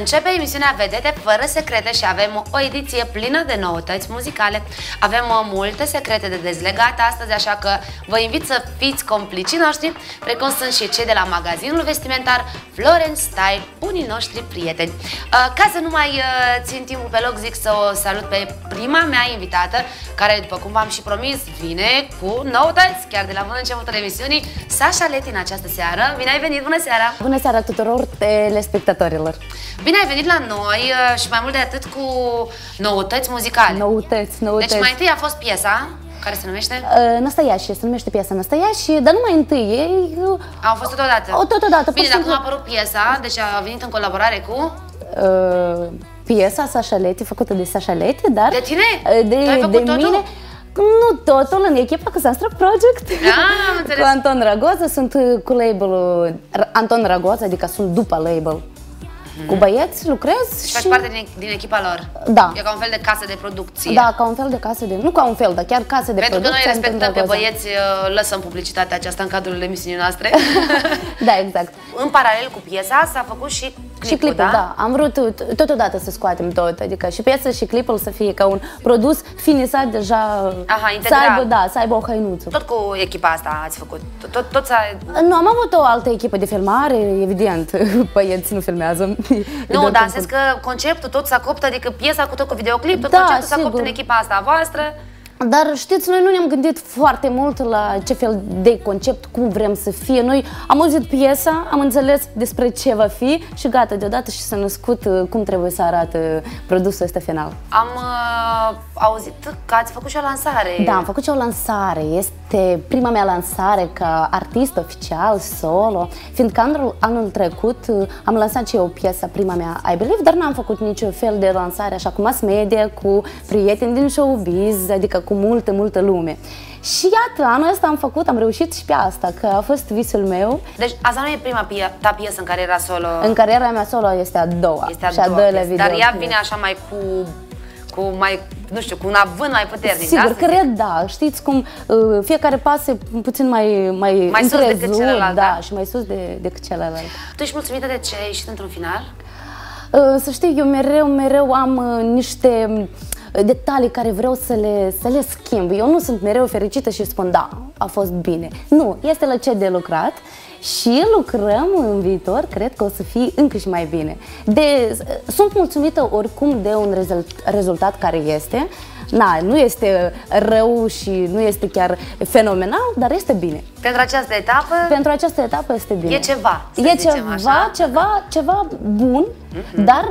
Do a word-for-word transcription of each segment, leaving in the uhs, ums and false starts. Începe emisiunea Vedete fără secrete și avem o ediție plină de noutăți muzicale. Avem multe secrete de dezlegat astăzi, așa că vă invit să fiți complicii noștri, precum sunt și cei de la magazinul vestimentar Florence Style, unii noștri prieteni. Ca să nu mai țin timpul pe loc, zic să o salut pe prima mea invitată, care, după cum v-am și promis, vine cu noutăți, chiar de la bun începutul emisiunii, Sasha Letty în această seară. Bine ai venit, bună seara! Bună seara tuturor telespectatorilor! Bine ai venit la noi și mai mult de atât cu noutăți muzicale. Noutăți, noutăți. Deci mai întâi a fost piesa care se numește? Năstăiașii, se numește piesa Năstăiașii, dar nu mai întâi ei... Au fost totodată. Totodată. Bine, dar cum a apărut piesa, deci a venit în colaborare cu... Piesa Sasha Letty, făcută de Sasha Letty, dar... De tine? De, ai făcut de totul? Mine. Nu totul, în echipa cu Sastra Project, da, cu Anton Ragoza, sunt cu label-ul Anton Ragoza, adică sunt după label. Mm. Cu băieți lucrez și... faci și... parte din, din echipa lor. Da. E ca un fel de casă de producție. Da, ca un fel de casă de... Nu ca un fel, dar chiar casă de Pentru producție. Pentru că noi respectăm pe băieți, lăsăm publicitatea aceasta în cadrul emisiunii noastre. Da, exact. În paralel cu piesa s-a făcut și clipul, și clipul da? da? Am vrut totodată să scoatem tot, adică și piesa și clipul să fie ca un produs finisat deja. Aha, integral. Să aibă, da, să aibă o hainuță. Tot cu echipa asta ați făcut? Tot, tot nu, am avut o altă echipă de filmare, evident, băieți nu filmează. Nu, dar sens că conceptul tot s-a copt, adică piesa cu tot cu videoclip, tot da, conceptul s-a copt în echipa asta a voastră. Dar știți, noi nu ne-am gândit foarte mult la ce fel de concept, cum vrem să fie. Noi am auzit piesa, am înțeles despre ce va fi și gata, deodată și s-a născut cum trebuie să arate produsul ăsta final. Am uh, auzit că ați făcut și o lansare. Da, am făcut și o lansare. Este prima mea lansare ca artist oficial, solo, fiindcă anul, anul trecut am lansat și eu piesa, prima mea, I Believe, dar n-am făcut niciun fel de lansare așa cu mass media, cu prieteni din showbiz, adică cu multă, multă lume. Și iată, anul ăsta am făcut, am reușit și pe asta, că a fost visul meu. Deci asta nu e prima pie ta piesă în care era solo? În cariera mea solo este a doua. Este a doua, și a doua piesă, dar ea vine așa mai cu... cu mai, nu știu, cu un avânt mai puternic. Sigur, da? Cred, da. Știți cum fiecare pas e puțin mai... Mai, mai sus decât celălalt, da, da? Și mai sus de, decât celălalt. Tu ești mulțumită de ce ai ieșit într-un final? Să știi, eu mereu, mereu am niște... detalii care vreau să le, să le schimb. Eu nu sunt mereu fericită și spun da, a fost bine. Nu, este la ce de lucrat și lucrăm în viitor, cred că o să fie încă și mai bine. De, sunt mulțumită oricum de un rezult, rezultat care este. Na, nu este rău și nu este chiar fenomenal, dar este bine. Pentru această etapă? Pentru această etapă este bine. E ceva, să e zicem ceva, așa. Ceva, ceva bun, mm-hmm. Dar...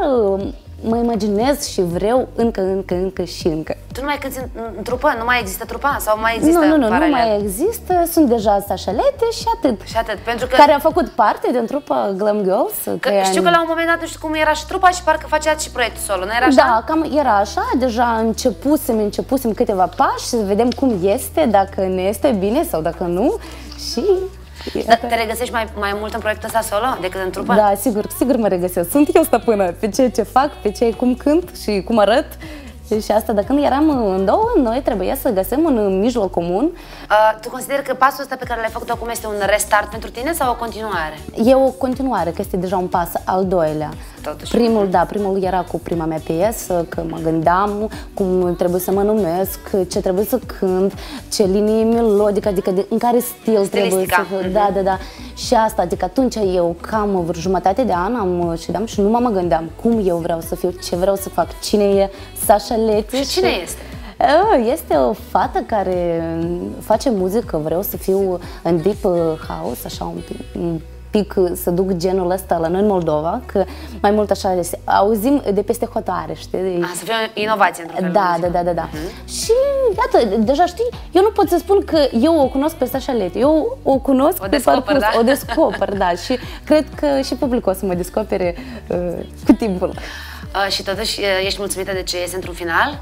mă imaginez și vreau încă, încă, încă și încă. Tu nu mai cânti în trupă? Nu mai există trupa? Sau mai există nu, nu, nu, nu mai există. Sunt deja Sasha Letty și atât. Și atât, pentru că... Care a făcut parte din trupa Glam Girls. Că știu că la un moment dat, nu știu cum, era și trupa și parcă faceați și proiectul solo, nu era așa? Da, cam era așa. Deja începusem, începusem câteva pași să vedem cum este, dacă ne este bine sau dacă nu. Și... Dar te regăsești mai, mai mult în proiectul ăsta solo decât în trupă? Da, sigur, sigur mă regăsesc. Sunt eu stăpână pe ceea ce fac, pe ceea cum cânt și cum arăt. Și asta, dacă nu eram în două, noi trebuie să găsim un mijloc comun. Uh, tu consideri că pasul ăsta pe care l-ai făcut acum este un restart pentru tine sau o continuare? E o continuare, că este deja un pas al doilea. Totuși. Primul, da, primul era cu prima mea piesă, că mă gândeam cum trebuie să mă numesc, ce trebuie să cânt, ce linie melodică, adică de, în care stil trebuie să... Mm-hmm. Da, da, da. Și asta, adică atunci eu cam vreo jumătate de an am ședeam și numai mă gândeam cum eu vreau să fiu, ce vreau să fac, cine e Sasha Letty. Și cine și... este? Este o fată care face muzică, vreau să fiu în deep house, așa un pic, un pic să duc genul ăsta la noi în Moldova, că mai mult așa auzim de peste hotare, știi? A, să fie inovație într-o fel. Da, da, da, da, da. Uh-huh. Și iată, deja știi, eu nu pot să spun că eu o cunosc pe Sasha Letty, eu o cunosc, o descoper, da? O descoper, da, și cred că și publicul o să mă descopere uh, cu timpul. Uh, și totuși ești mulțumită de ce este într-un final?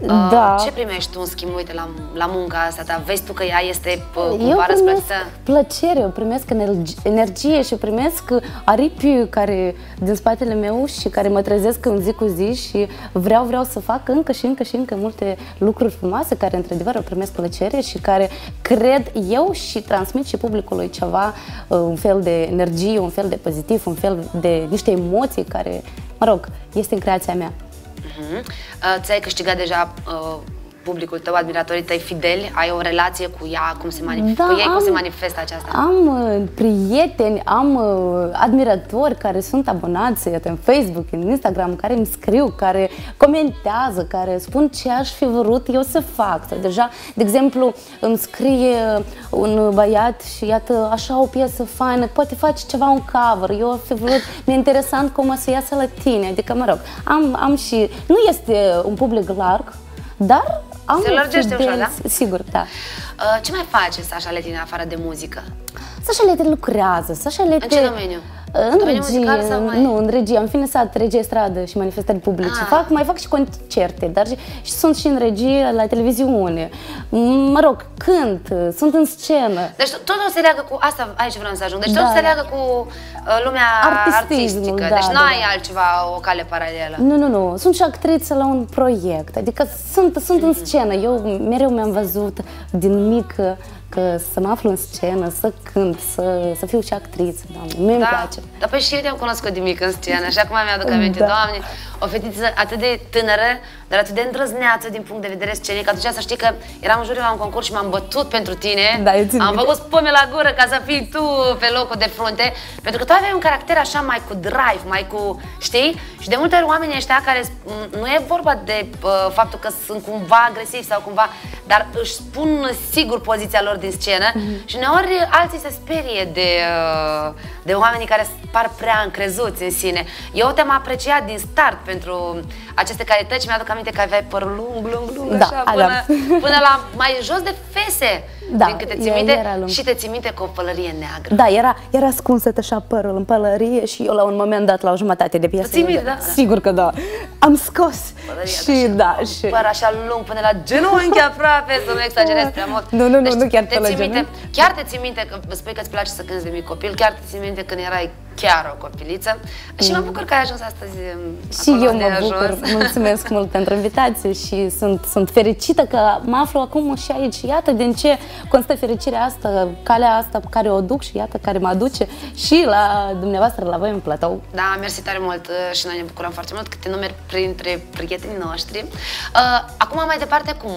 Da. Uh, ce primești tu în schimb, uite, la, la munca asta ta? Vezi tu că ea este cumva răsplătită? Plăcere, eu primesc energie și primesc aripi care din spatele meu și care mă trezesc în zi cu zi și vreau, vreau să fac încă și încă și încă multe lucruri frumoase care, într-adevăr, primesc plăcere și care cred eu și transmit și publicului ceva, un fel de energie, un fel de pozitiv, un fel de niște emoții care, mă rog, este în creația mea. Uh-huh. uh, Ți-ai câștigat deja uh, publicul tău, admiratorii tăi fideli? Ai o relație cu ea? Cum se, manif da, cu ei, am, cum se manifestă aceasta? Am uh, prieteni, am uh, admiratori care sunt abonați în Facebook, în Instagram, care îmi scriu, care comentează, care spun ce aș fi vrut eu să fac. Deja, de exemplu, îmi scrie un băiat și iată, așa o piesă faină, poate faci ceva, un cover, eu fi vrut, mi-e interesant cum o să iasă la tine. Adică, mă rog, am, am și... Nu este un public larg, dar... Am se lărgește ușor, da? Sigur, da. Uh, ce mai face Sasha Letty în afară de muzică? Sasha Letty lucrează. Sasha Letty... În ce domeniu? În domeniu regie, muzical sau mai... Nu, în regie. Am finisat regie stradă și manifestări publice. Ah. Fac, mai fac și concerte, dar și, și sunt și în regie la televiziune. Mă rog, cânt, sunt în scenă. Deci totul se leagă cu... Asta aici vreau să ajung. Deci da. Totul se leagă cu lumea artistică. Da, deci nu da, ai da. altceva, o cale paralelă. Nu, nu, nu. Sunt și actriță la un proiect. Adică sunt, sunt mm-hmm. în scenă. Eu mereu mi-am văzut din mică că să mă aflu în scenă, să cânt, să, să fiu și actriță, doamne, mi-mi da, place. Dar păi și eu te-am cunoscut de mic în scenă, așa cum mi-aduc aminte, da. Doamne, o fetiță atât de tânără, dar atât de îndrăzneață din punct de vedere scenic, atunci să știi că eram în jurul la un concurs și m-am bătut pentru tine, da, am făcut spume la gură ca să fii tu pe locul de frunte, pentru că tu aveai un caracter așa mai cu drive, mai cu, știi? Și de multe ori oamenii ăștia care, nu e vorba de uh, faptul că sunt cumva agresivi sau cumva, dar își spun sigur poziția lor din scenă mm-hmm. și uneori alții se sperie de, de oamenii care par prea încrezuți în sine. Eu te-am apreciat din start pentru aceste calități, mi-aduc aminte că aveai părul lung, lung, lung, da, așa, până, până la mai jos de fese, da, din câte ții minte, și te ții minte cu o pălărie neagră. Da, era, era scunsă așa părul în pălărie și eu la un moment dat, la o jumătate de piesă, minte, da? Sigur că da, am scos pălăria și da, și... păr așa lung până la genunchi aproape, să nu exagerez prea mult. Nu, nu, deci, nu, nu chiar te ții minte, chiar te ții minte, că spui că îți place să cânti de mic copil, chiar te ții minte când erai chiar o copiliță și mă bucur că ai ajuns astăzi. Și eu mă bucur, mulțumesc mult pentru invitație și sunt, sunt fericită că mă aflu acum și aici. Iată din ce constă fericirea asta, calea asta pe care o duc și iată care mă aduce și la dumneavoastră, la voi în platou. Da, mersi tare mult și noi ne bucurăm foarte mult că te numeri printre prietenii noștri. Acum mai departe, cum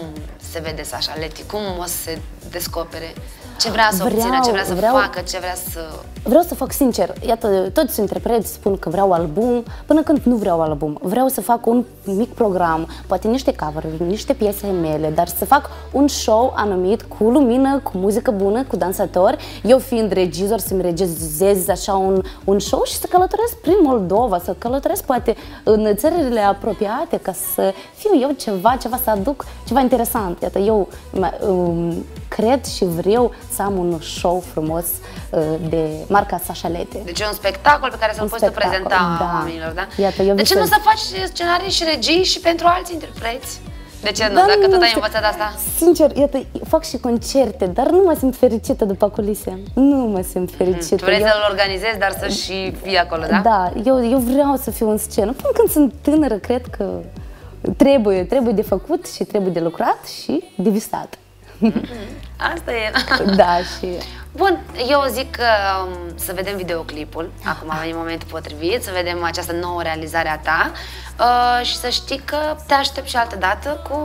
se vede Sasha Letty? Cum o să se descopere? Ce vrea să vreau, obțină, ce vrea să vreau, facă, ce vrea să... Vreau să fac sincer, iată, toți interpreți spun că vreau album, până când nu vreau album. Vreau să fac un mic program, poate niște cover-uri, niște piese mele, dar să fac un show anumit cu lumină, cu muzică bună, cu dansatori, eu fiind regizor, să-mi regizez așa un, un show și să călătoresc prin Moldova, să călătoresc poate în țările apropiate, ca să fiu eu ceva, ceva să aduc, ceva interesant. Iată, eu um, cred și vreau să am un show frumos de marca Sasha Letty. Deci e un spectacol pe care să-l poți prezenta da. oamenilor, da? Iată, eu de ce nu să faci scenarii și regii și pentru alți interpreți? De ce nu? Dar dacă nu tot ai învățat asta? Sincer, iată, fac și concerte, dar nu mă simt fericită după culise. Nu mă simt fericită. Tu vrei eu... să-l organizezi, dar să și fii acolo, da? Da, eu, eu vreau să fiu în scenă. Până când sunt tânără, cred că trebuie, trebuie de făcut și trebuie de lucrat și de visat. Asta e. Da, și... Bun, eu zic că să vedem videoclipul. Acum a venit momentul potrivit, să vedem această nouă realizare a ta uh, și să știi că te aștept și altă dată cu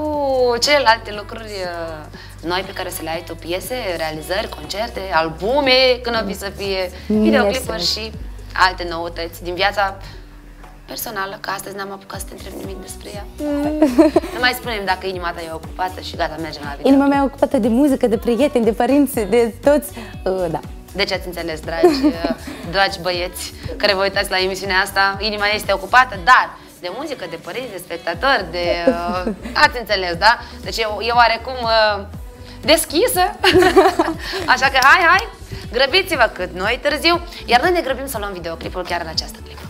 celelalte lucruri uh, noi pe care să le ai tu, piese, realizări, concerte, albume, când o fi să fie videoclipuri și alte noutăți din viața personală, că astăzi n-am apucat să te întreb nimic despre ea. Nu mai spunem dacă inima ta e ocupată și gata, mergem la video. Inima mea e ocupată de muzică, de prieteni, de părinți, de toți, uh, da. Deci ați înțeles, dragi, dragi băieți care vă uitați la emisiunea asta, inima este ocupată, dar de muzică, de părinți, de spectatori, de... Uh, ați înțeles, da? Deci eu, eu oarecum uh, deschisă, așa că hai, hai, grăbiți-vă cât noi târziu, iar noi ne grăbim să luăm videoclipul chiar în această clipă.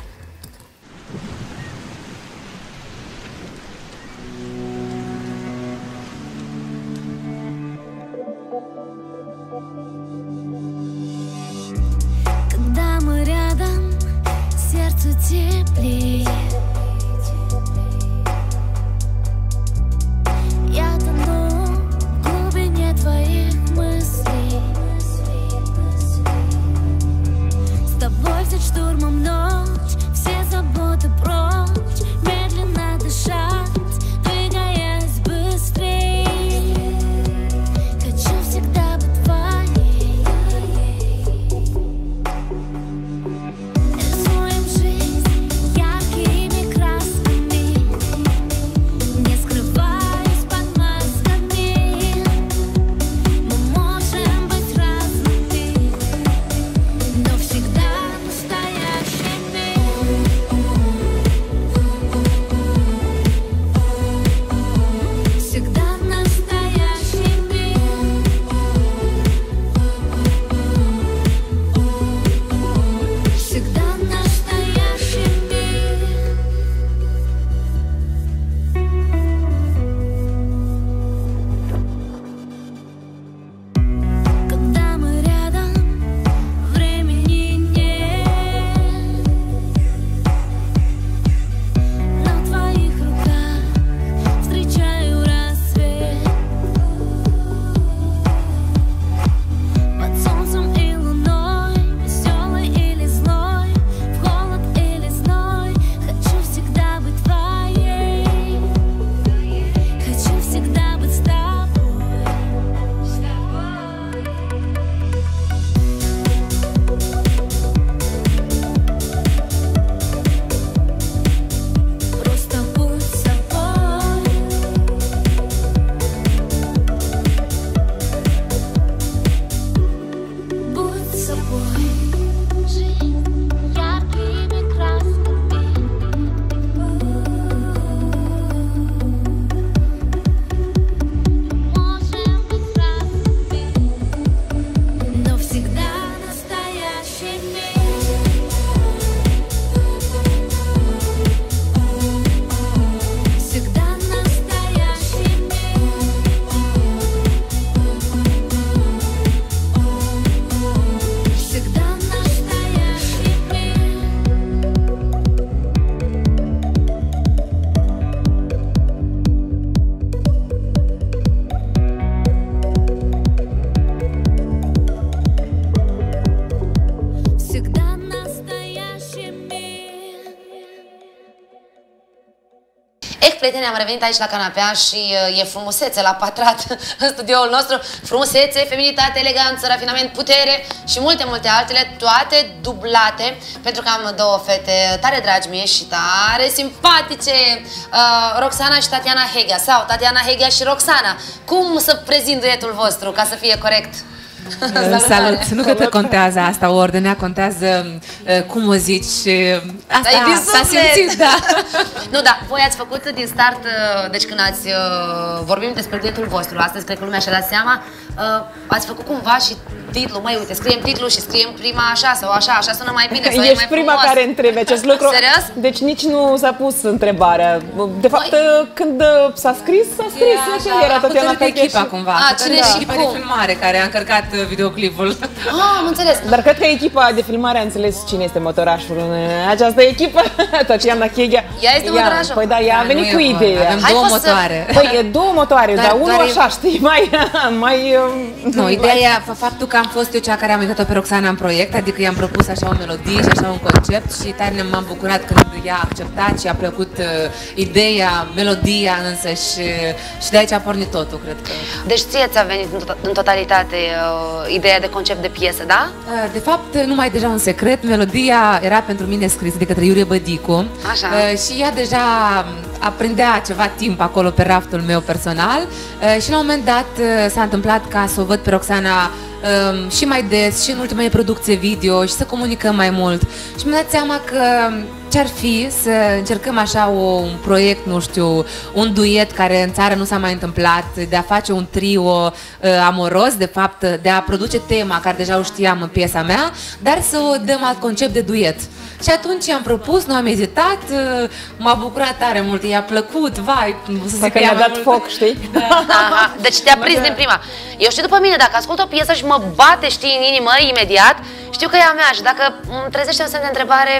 Prieteni, am revenit aici la canapea și uh, e frumusețe la patrat în studioul nostru. Frumusețe, feminitate, eleganță, rafinament, putere și multe, multe altele, toate dublate, pentru că am două fete tare dragi mie și tare simpatice, uh, Roxana și Tatiana Heghea, sau Tatiana Heghea și Roxana. Cum să prezint duetul vostru, ca să fie corect? Salut! Salut. Nu cred că contează asta, ordinea, contează uh, cum o zici. Asta s-a simțit, da. Nu, da, voi ați făcut din start, uh, deci când ați uh, vorbim despre duetul vostru, astăzi cred că lumea și-a dat seama, uh, ați făcut cumva și titlul, mai uite, scriem titlul și scriem prima așa sau așa, așa sună mai bine sau ești e mai prima frumos. Care întrebe acest lucru. Serios? Deci nici nu s-a pus întrebarea. De fapt, Băi... când s-a scris, s-a scris, așa era, era Tatiana Heghea echipa și... cumva. A, cine da. Și echipa de filmare care a încărcat videoclipul. Ah, am înțeles. Dar cred că echipa de filmare a înțeles cine este motorașul în această echipă. Tatiana Heghea. Ea este motorașul. Păi da, ea a venit cu ideea. Avem două motoare. Păi, două motoare, dar unul așa, știi, mai... Nu, ideea e faptul că am fost eu cea care am uitat-o pe Roxana în proiect, adică i-am propus așa o melodie și așa un concept și tare m-am bucurat când i-a acceptat și a plăcut uh, ideea, melodia însă și, și de aici a pornit totul, cred că. Deci ție ți-a venit în, to în totalitate uh, ideea de concept de piesă, da? Uh, de fapt, nu mai deja un secret, melodia era pentru mine scrisă de către Iurie Bădicu așa. Uh, și ea deja aprindea ceva timp acolo pe raftul meu personal uh, și la un moment dat uh, s-a întâmplat ca să o văd pe Roxana și mai des, și în ultimele producții video și să comunicăm mai mult. Și mi-am dat seama că ce-ar fi să încercăm așa o, un proiect, nu știu, un duet care în țară nu s-a mai întâmplat, de a face un trio uh, amoros, de fapt, de a produce tema care deja o știam în piesa mea, dar să o dăm alt concept de duet. Și atunci am propus, nu am ezitat, uh, m-a bucurat tare mult, i-a plăcut, vai, să zic că i-a dat foc, știi? Da. Aha, deci te-a prins din prima. Eu știu după mine, dacă ascult o piesă și mă bate, știi, în inimă, imediat, știu că e a mea și dacă îmi trezește un semn de întrebare,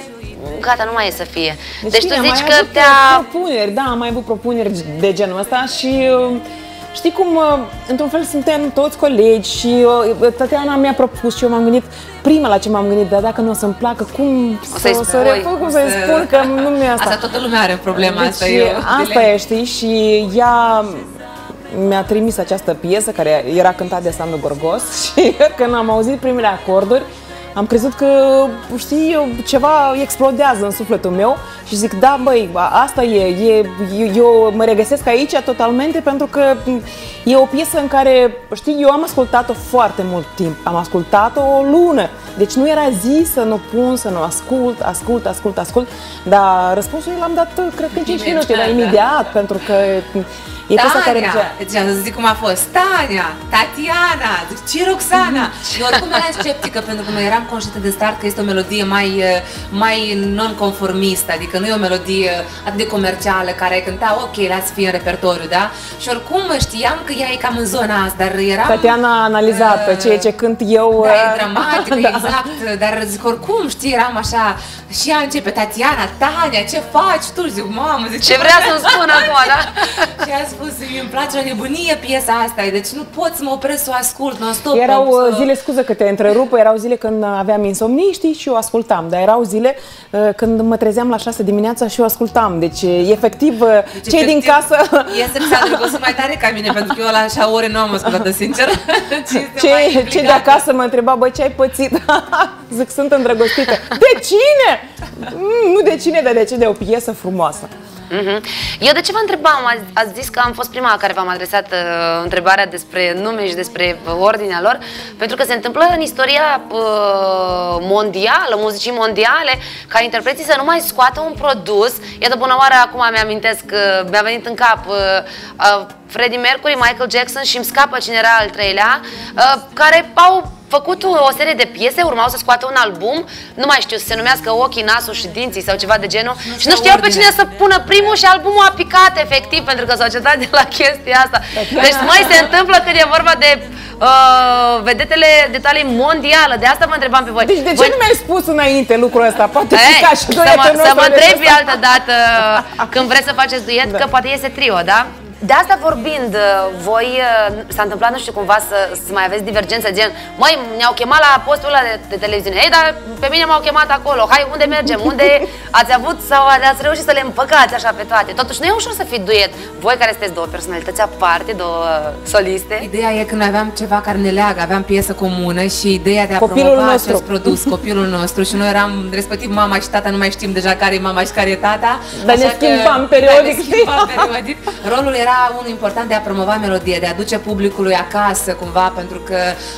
gata, nu mai e să fie. Deci, deci bine, tu zici că te-a... propuneri, da, am mai avut propuneri de genul ăsta și... Știi cum, într-un fel, suntem toți colegi și Tatiana mi-a propus și eu m-am gândit, prima la ce m-am gândit, dar dacă nu o să-mi placă, cum să-i să repun, cum să-i să... spun că nu mi-e asta. Asta toată lumea are problema, deci, asta e. Asta e, știi, și ea mi-a trimis această piesă care era cântată de Sandu Gorgos și când am auzit primele acorduri, am crezut că, știi, ceva explodează în sufletul meu și zic, da, băi, asta e, e, eu mă regăsesc aici totalmente pentru că e o piesă în care, știi, eu am ascultat-o foarte mult timp, am ascultat-o o lună, deci nu era zi să nu pun, să nu ascult, ascult, ascult, ascult, dar răspunsul l-am dat, cred că în cinci minute, era imediat, pentru că... E Tania, care... zic cum a fost, Tania, Tatiana, ce Roxana? Și oricum eram sceptică, pentru că noi eram conștientă de start că este o melodie mai, mai non-conformistă, adică nu e o melodie atât de comercială care ai cânta, ok, las fi în repertoriu, da? Și oricum știam că ea e cam în zona asta, dar eram... Tatiana a analizat uh, ceea ce cânt eu... Da, e dramatic, da. Exact, dar zic, oricum, știi, eram așa, și ea începe, Tatiana, Tania, ce faci tu? Zic, mamă, zic, ce vrea să-mi spun acum, da? Și a spus, îmi place la nebunie piesa asta, deci nu pot să mă opresc să o ascult non-stop. Erau să... zile, scuză că te întrerup, erau zile când aveam insomnii, știi, și eu ascultam, dar erau zile când mă trezeam la șase dimineața și eu ascultam, deci efectiv, deci, cei efectiv, din casă... Este că sunt mai tare ca mine, pentru că eu la așa ore nu am ascultat, sincer. Cei ce de acasă mă întreba, băi, ce ai pățit? Zic, sunt îndrăgostită. De cine? Nu de cine, dar de ce? De o piesă frumoasă. Mm-hmm. Eu de ce vă întrebam? Ați, ați zis că am fost prima care v-am adresat uh, întrebarea despre nume și despre ordinea lor, pentru că se întâmplă în istoria uh, mondială, muzicii mondiale, ca interpreții să nu mai scoată un produs. Iată, bună oară, acum mi-amintesc, uh, mi-a venit în cap uh, uh, Freddie Mercury, Michael Jackson și îmi scapă cine era al treilea, uh, care au făcut o serie de piese, urmau să scoată un album, nu mai știu, să se numească Ochii, Nasul și Dinții sau ceva de genul, nu și nu știau ordine. Pe cine să pună primul și albumul a picat efectiv, pentru că societatea de la chestia asta. Deci mai se întâmplă când e vorba de uh, vedetele de talie mondială, de asta mă întrebam pe voi. Deci de ce voi... nu mi-ai spus înainte lucrul ăsta? Poate ei, pica și duetul nostru. Să mă întrebi altă dată când vreți să faceți duet, da. Că poate iese trio, da? De asta vorbind, voi s-a întâmplat, nu știu, cumva să, să mai aveți divergență, gen, măi, ne-au chemat la postul ăla de, de televiziune, ei, dar pe mine m-au chemat acolo, hai, unde mergem, unde ați avut sau ați reușit să le împăcați așa pe toate. Totuși, nu e ușor să fii duet, voi care sunteți două personalități aparte, două soliste. Ideea e că noi aveam ceva care ne leagă, aveam piesă comună și ideea de a copilul promova nostru. Acest produs, copilul nostru, și noi eram, respectiv, mama și tata, nu mai știm deja care e mama și care e tata. Dar ne schimbam periodic. periodic. Rolul era unul important de a promova melodie, de a duce publicului acasă, cumva, pentru că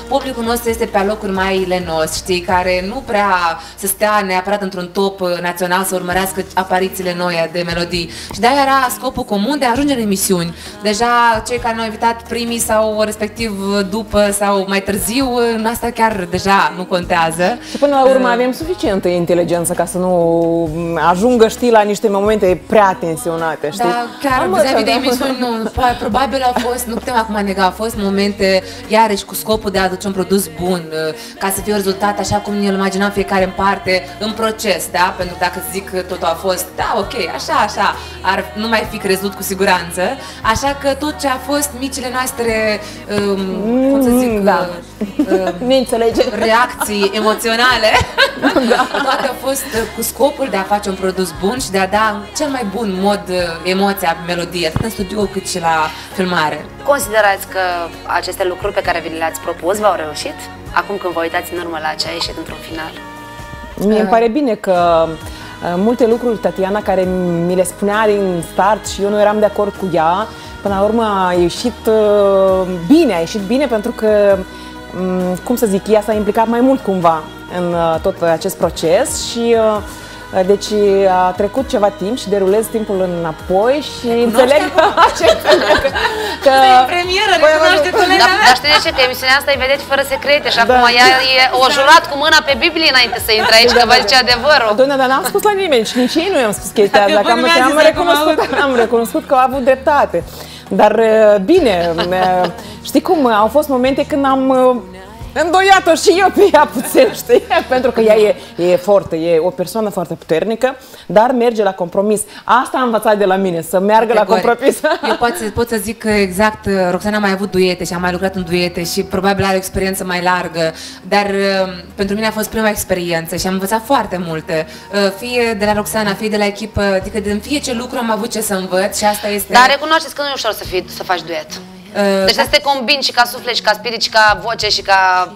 publicul nostru este pe locuri mai lenos, știi, care nu prea să stea neapărat într-un top național să urmărească aparițiile noi de melodii. Și de-aia era scopul comun de a ajunge în emisiuni. Deja cei care ne-au invitat primii sau respectiv după sau mai târziu, în asta chiar deja nu contează. Și până la urmă avem suficientă inteligență ca să nu ajungă, știi, la niște momente prea tensionate, știi? Da, chiar vis-a-vis de emisiuni. Nu, probabil a fost, nu putem acum nega, au fost momente, iarăși, cu scopul de a aduce un produs bun, ca să fie un rezultat așa cum ne-l imaginam fiecare în parte, în proces, da? Pentru că dacă zic că totul a fost, da, ok, așa, așa, ar nu mai fi crezut cu siguranță, așa că tot ce a fost micile noastre, um, cum să zic, da. um, reacții emoționale, da. Toate au fost cu scopul de a face un produs bun și de a da cel mai bun mod emoția, melodie, atât în studio cât și la filmare. Considerați că aceste lucruri pe care vi le-ați propus v-au reușit? Acum când vă uitați în urmă la ce a ieșit într-un final. Mie îmi pare bine că multe lucruri Tatiana care mi le spunea din start și eu nu eram de acord cu ea, până la urmă a ieșit bine, a ieșit bine pentru că, cum să zic, ea s-a implicat mai mult cumva în tot acest proces și deci a trecut ceva timp și derulez timpul înapoi și înțeleg că... În premieră, recunoaște colega mea! Dar știi de ce? Că emisiunea asta e Vedete fără secrete și acum ea o jurat cu mâna pe Biblie înainte să intre aici, că vă zice adevărul. Doamne, dar n-am spus la nimeni și nici ei nu i-am spus chestia asta, că am recunoscut că au avut dreptate. Dar bine, știi cum, au fost momente când am... îndoiat-o și eu pe ea puțin, știi? Pentru că ea e, e foarte, e o persoană foarte puternică, dar merge la compromis. Asta a învățat de la mine, să meargă categoric la compromis. Eu pot, pot să zic că exact, Roxana a mai avut duete și a mai lucrat în duete și probabil are o experiență mai largă, dar pentru mine a fost prima experiență și am învățat foarte multe. Fie de la Roxana, fie de la echipă, adică din fiecare lucru am avut ce să învăț și asta este... Dar recunoașteți că nu e ușor să, fii, să faci duet. Deci să te combini și ca suflet, și ca spirit, și ca voce, și ca...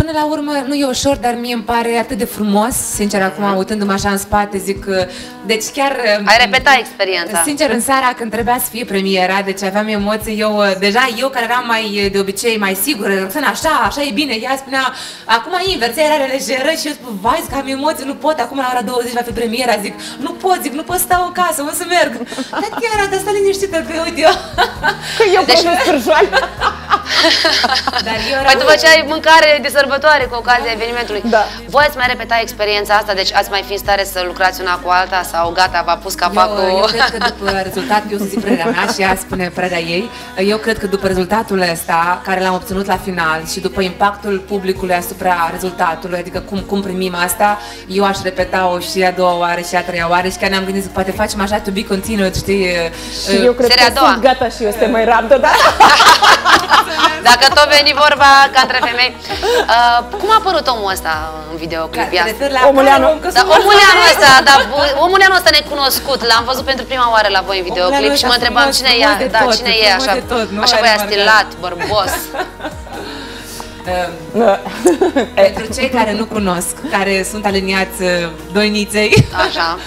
Până la urmă, nu e ușor, dar mie îmi pare atât de frumos, sincer, acum, uitându-mă așa în spate, zic că... Deci chiar... Ai repetat experiența. Sincer, în seara, când trebuia să fie premiera, deci aveam emoții, eu, deja eu, care eram mai, de obicei, mai sigură, Roxana, așa, așa e bine, ea spunea, acum invers, era lejeră și eu spun, vai, zic, am emoții, nu pot, acum la ora douăzeci va fi premiera, zic, nu pot, zic, nu pot stau în casă, unde să merg? Dar chiar, dar stai liniștită, că uite eu... Că eu pot să scârșoară. Păi după ce ai mâncare de sărbătoare cu ocazia evenimentului, da. Voi ați mai repeta experiența asta? Deci ați mai fi în stare să lucrați una cu alta? Sau gata, v-a pus capacul? Eu, eu cred că după rezultat, eu să zic părerea mea și ea spune părerea ei. Eu cred că după rezultatul ăsta, care l-am obținut la final și după impactul publicului asupra rezultatului, adică cum, cum primim asta, eu aș repeta-o și a doua oară și a treia oară și chiar ne-am gândit că poate facem așa to be continued, știi? Și eu cred că sunt gata și eu să te mai rabdă, da? Dacă tot veni vorba ca între femei. Uh, cum a apărut omul ăsta în videoclip? Omuleanu. Da, omuleanu ăsta, da, omuleanu ăsta necunoscut. L-am văzut pentru prima oară la voi în videoclip și mă întrebam cine e, da, tot, cine e așa, tot, nu așa băiat stilat, bărbos. Pentru cei care nu cunosc, care sunt aliniați Doiniței. Așa.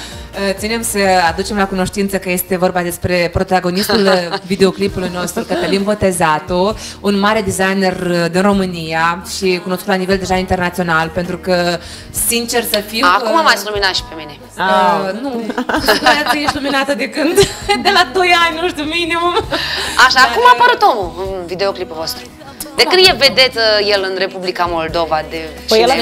Ținem să aducem la cunoștință că este vorba despre protagonistul videoclipului nostru, Cătălin Botezatu, un mare designer din România și cunoscut la nivel deja internațional, pentru că, sincer să fiu... Acum că... m-ați luminat și pe mine. Uh, nu, tu ești luminată de când? De la doi ani, nu știu, minim. Așa, dar... cum a apărut omul în videoclipul vostru? De când e vedetă el în Republica Moldova? De... Păi el a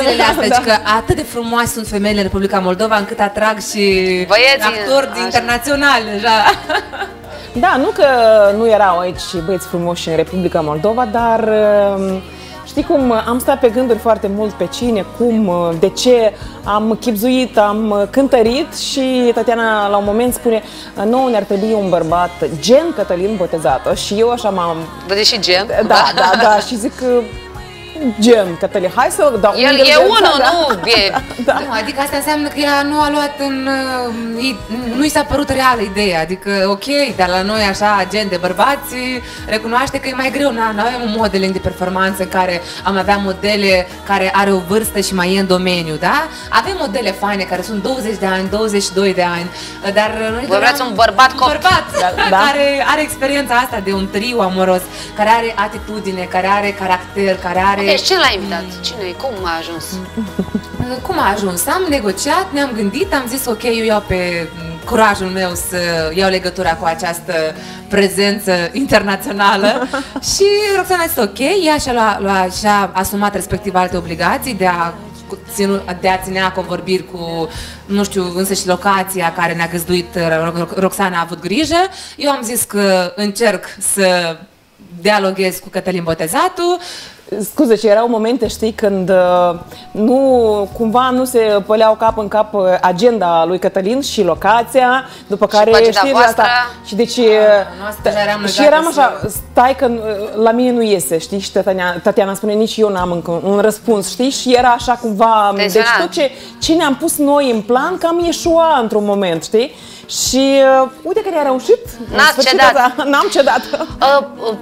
zilele astea, da. Că atât de frumoase sunt femeile în Republica Moldova, încât atrag și băieții, actori așa internaționali. Așa. Da, nu că nu erau aici băieți frumoși în Republica Moldova, dar știi cum, am stat pe gânduri foarte mult pe cine, cum, de ce, am chipzuit, am cântărit și Tatiana la un moment spune, nouă ne-ar trebui un bărbat gen Cătălin Botezatu și eu așa m-am... Da, deși gen? Da, da, da, și zic că... Gen, Cătălin, hai să dau el un e unul, da, nu e... Da. Nu, adică asta înseamnă că ea nu a luat în... Nu i s-a părut reală ideea, adică ok, dar la noi așa, gen de bărbați, recunoaște că e mai greu, nu avem un modeling de performanță în care am avea modele care are o vârstă și mai e în domeniu, da? Avem modele faine care sunt douăzeci de ani, douăzeci și doi de ani, dar... Vă vreați un bărbat cop. Un bărbat da? Care are experiența asta de un trio amoros, care are atitudine, care are caracter, care are... Deci ce l-a invitat? Cine? Cum a ajuns? Cum a ajuns? Am negociat, ne-am gândit, am zis ok, eu iau pe curajul meu să iau legătura cu această prezență internațională și Roxana a zis ok, ea și-a și asumat respectiv alte obligații de a de a ținea convorbiri cu, nu știu, însă și locația care ne-a găzduit, Roxana a avut grijă, eu am zis că încerc să dialoghez cu Cătălin Botezatu. Scuze, și erau momente, știi, când nu, cumva nu se păleau cap în cap agenda lui Cătălin și locația, după care și știi asta. Și deci a, și eram așa, să... stai că la mine nu iese, știi, și Tatiana, Tatiana spune, nici eu n-am încă un răspuns, știi, și era așa cumva, deci, deci tot ce, ce ne-am pus noi în plan, cam ieșua într-un moment, știi? Și uh, uite că ne-a reușit, n-am cedat. N-am cedat. Uh, uh.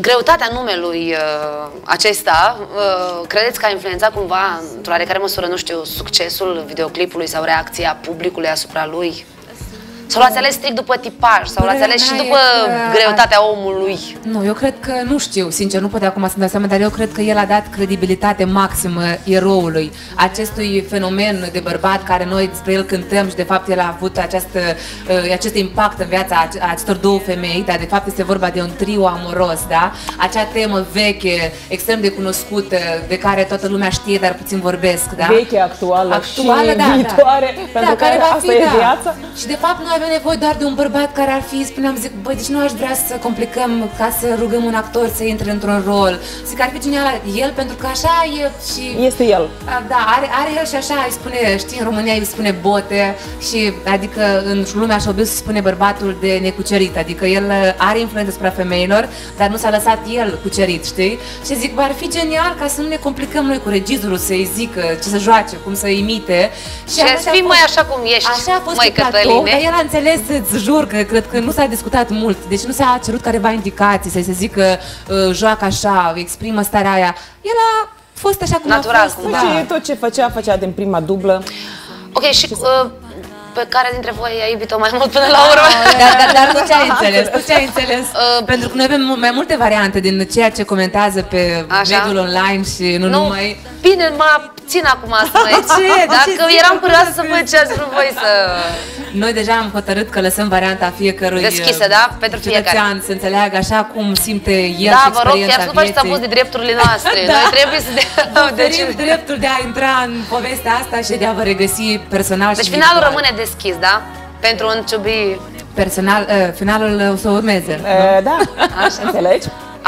Greutatea numelui uh, acesta, uh, credeți că a influențat cumva, într-o oarecare măsură, nu știu, succesul videoclipului sau reacția publicului asupra lui? Sau l-ați ales strict după tipaj? Sau l-ați ales și după că... greutatea omului? Nu, eu cred că, nu știu, sincer, nu pot acum să-mi dau seama, dar eu cred că el a dat credibilitate maximă eroului, acestui fenomen de bărbat care noi despre el cântăm și de fapt el a avut această, acest impact în viața acestor două femei, dar de fapt este vorba de un trio amoros, da? Acea temă veche, extrem de cunoscută, de care toată lumea știe, dar puțin vorbesc, da? Veche, actuală, actuală și da, viitoare, da, pentru da, care, care va fi, asta da, e viața. Și de fapt noi avem nevoie doar de un bărbat care ar fi, spuneam, zic, băi, deci nu aș vrea să complicăm ca să rugăm un actor să intre într-un rol. Zic, ar fi genial el, pentru că așa e și... Este el. Da, are, are el și așa îi spune, știi, în România îi spune bote și, adică, în lumea showbiz se spune bărbatul de necucerit, adică el are influență asupra femeilor, dar nu s-a lăsat el cucerit, știi? Și zic, bă, ar fi genial ca să nu ne complicăm noi cu regizorul, să-i zică ce să joace, cum să imite. Și să fii mai așa cum ești, așa a fost, mai Cătăline. Dar el a înțeles, îți jur, că cred că nu s-a discutat mult, deci nu s-a cerut careva indicații, să-i se zică, uh, joacă așa, exprimă starea aia. El a fost așa cum natural, a fost. Cum, da. Tot ce făcea, făcea din prima dublă. Ok, și... Uh, pe care dintre voi a iubit-o mai mult până la urmă? Dar, dar, dar tu ce-ai înțeles? Tu ce-ai înțeles? Uh, Pentru că noi avem mai multe variante din ceea ce comentează pe așa? Mediul online și nu, nu numai... Bine, mă țin acum asta aici. Ce? Dacă ce eram curioasă să văd ce ați vrut voi să... Noi deja am hotărât că lăsăm varianta fiecărui deschisă, da? Pentru fiecare. Să înțeleagă așa cum simte el, da, și vă rog, experiența vieții. Să faceți de drepturile noastre. Da. Noi trebuie să dea... dreptul de a intra în povestea asta și de a vă regăsi personal. Deci finalul rămâne de deschis, da? Pentru un ciubi... Personal, uh, finalul o să urmeze. Uh, da, așa. Înțelegi?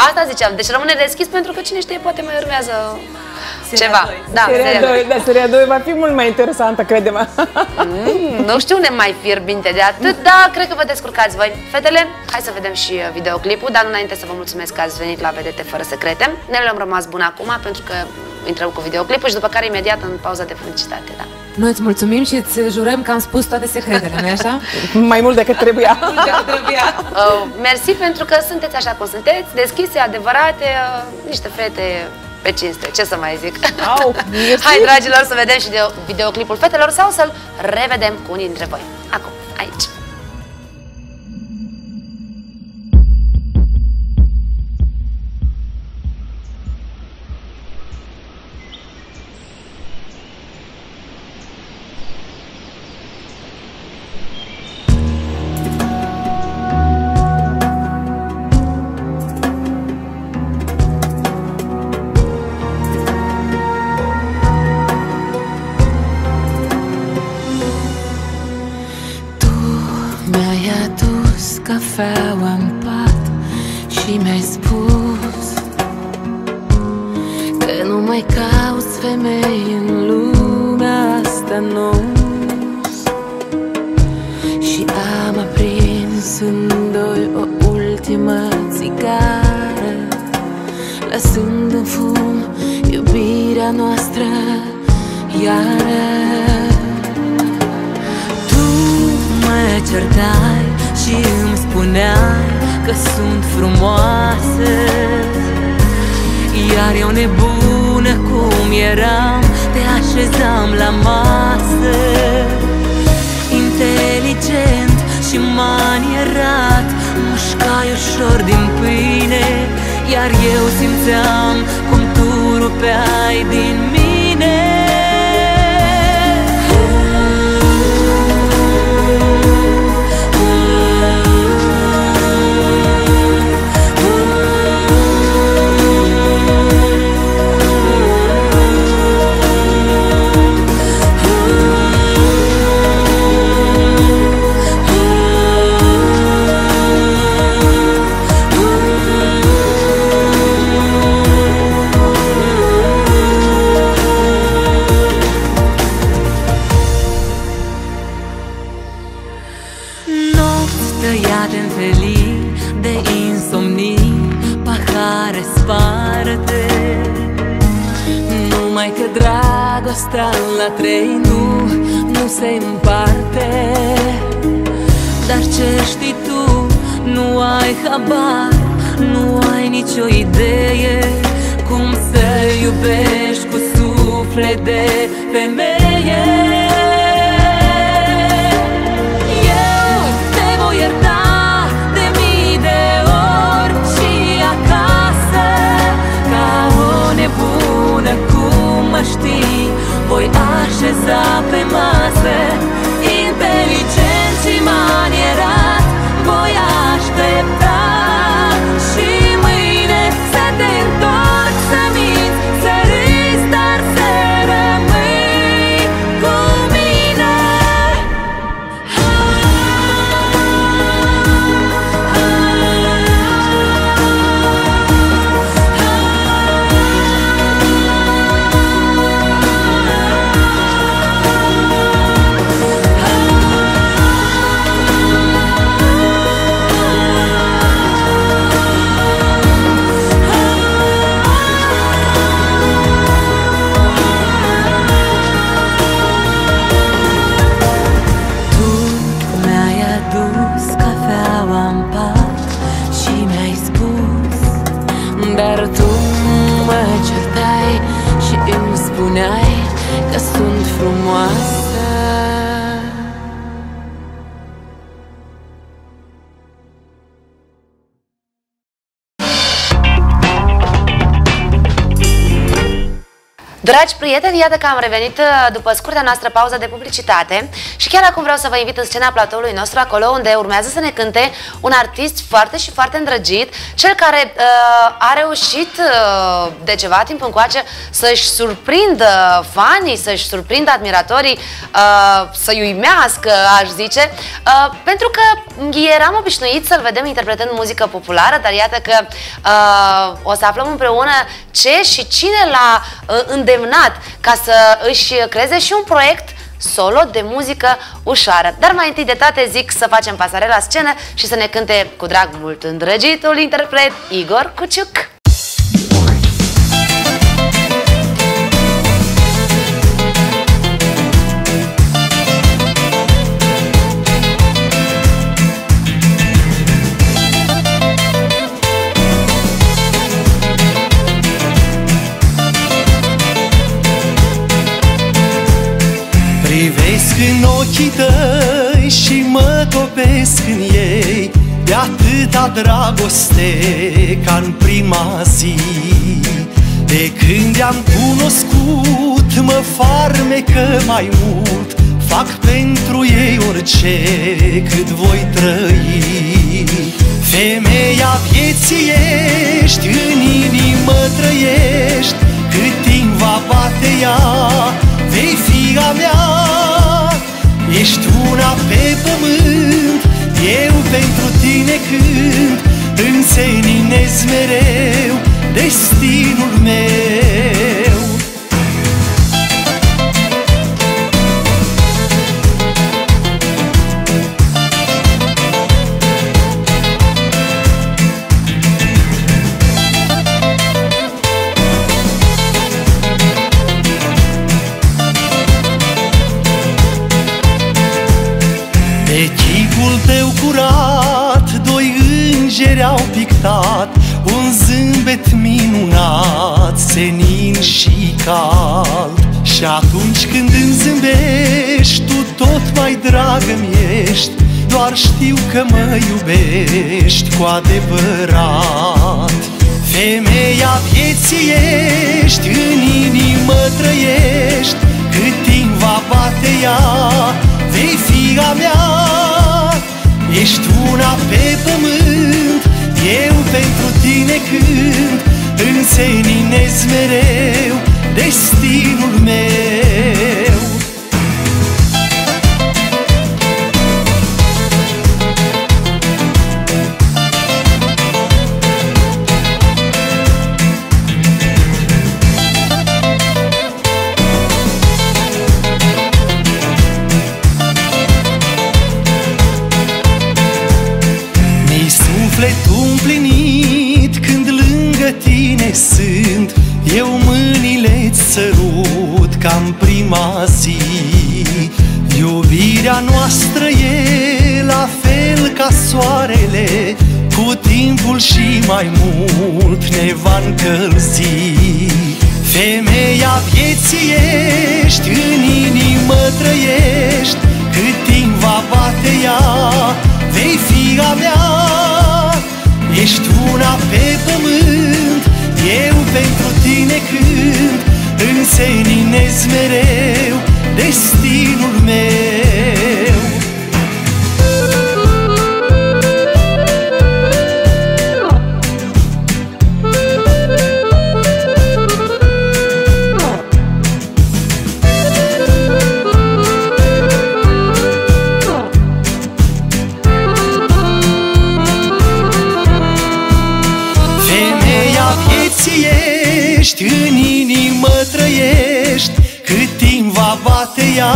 Asta ziceam, deci rămâne deschis pentru că cine știe, poate mai urmează seria ceva. doi. Da, seria doi. Da, seria doi va fi mult mai interesantă, crede-mă. Mm, nu știu, ne mai fierbinte de atât, dar cred că vă descurcați voi. Fetele, hai să vedem și videoclipul, dar înainte să vă mulțumesc că ați venit la Vedete Fără Secrete. Ne le-am rămas bun acum, pentru că intrăm cu videoclipul și după care imediat în pauza de publicitate, da. Noi îți mulțumim și îți jurăm că am spus toate secretele, nu-i așa? Mai mult decât trebuia. Mai mult decât trebuia. Uh, mersi pentru că sunteți așa cum sunteți, deschise, adevărate, uh, niște fete pe cinste, ce să mai zic. Au, hai, dragilor, să vedem și videoclipul fetelor sau să-l revedem cu unii dintre voi. Acum, aici. Dragi prieteni, iată că am revenit după scurta noastră pauză de publicitate și chiar acum vreau să vă invit în scena platoului nostru, acolo unde urmează să ne cânte un artist foarte și foarte îndrăgit, cel care uh, a reușit uh, de ceva timp încoace să-și surprindă fanii, să-și surprindă admiratorii, uh, să-i uimească, aș zice, uh, pentru că eram obișnuit să-l vedem interpretând muzică populară, dar iată că uh, o să aflăm împreună ce și cine l-a uh, îndemnat ca să își creeze și un proiect solo de muzică ușoară. Dar mai întâi de toate zic să facem pasare la scenă și să ne cânte cu drag mult îndrăgitul interpret Igor Cuciuc. În ochii tăi și mă topesc în ei de atâta dragoste ca în prima zi. De când i-am cunoscut mă farmecă mai mult, fac pentru ei orice cât voi trăi. Femeia vieții ești, în inimă trăiești, cât timp va bate ea, vei fi a mea. Ești una pe pământ, eu pentru tine cânt, înseninez mereu destinul meu. Au pictat un zâmbet minunat, senin și cald. Și atunci când îmi zâmbești, tu tot mai dragă-mi ești, doar știu că mă iubești cu adevărat. Femeia vieții ești, în inimă trăiești, cât timp va bate ea, vei fi a mea. Ești una pe pământ, eu pentru tine cânt, înseninez mereu destinul meu. Sunt eu mâinile-ți sărut ca-n prima zi. Iubirea noastră e la fel ca soarele, cu timpul și mai mult ne va încălzi. Femeia vieții ești, în inimă trăiești, cât timp va bate ea, vei fi a mea. Ești una pe pământ, eu pentru tine cânt, înseninez mereu destinul meu. Ești, în inimă trăiești, cât timp va bate ea,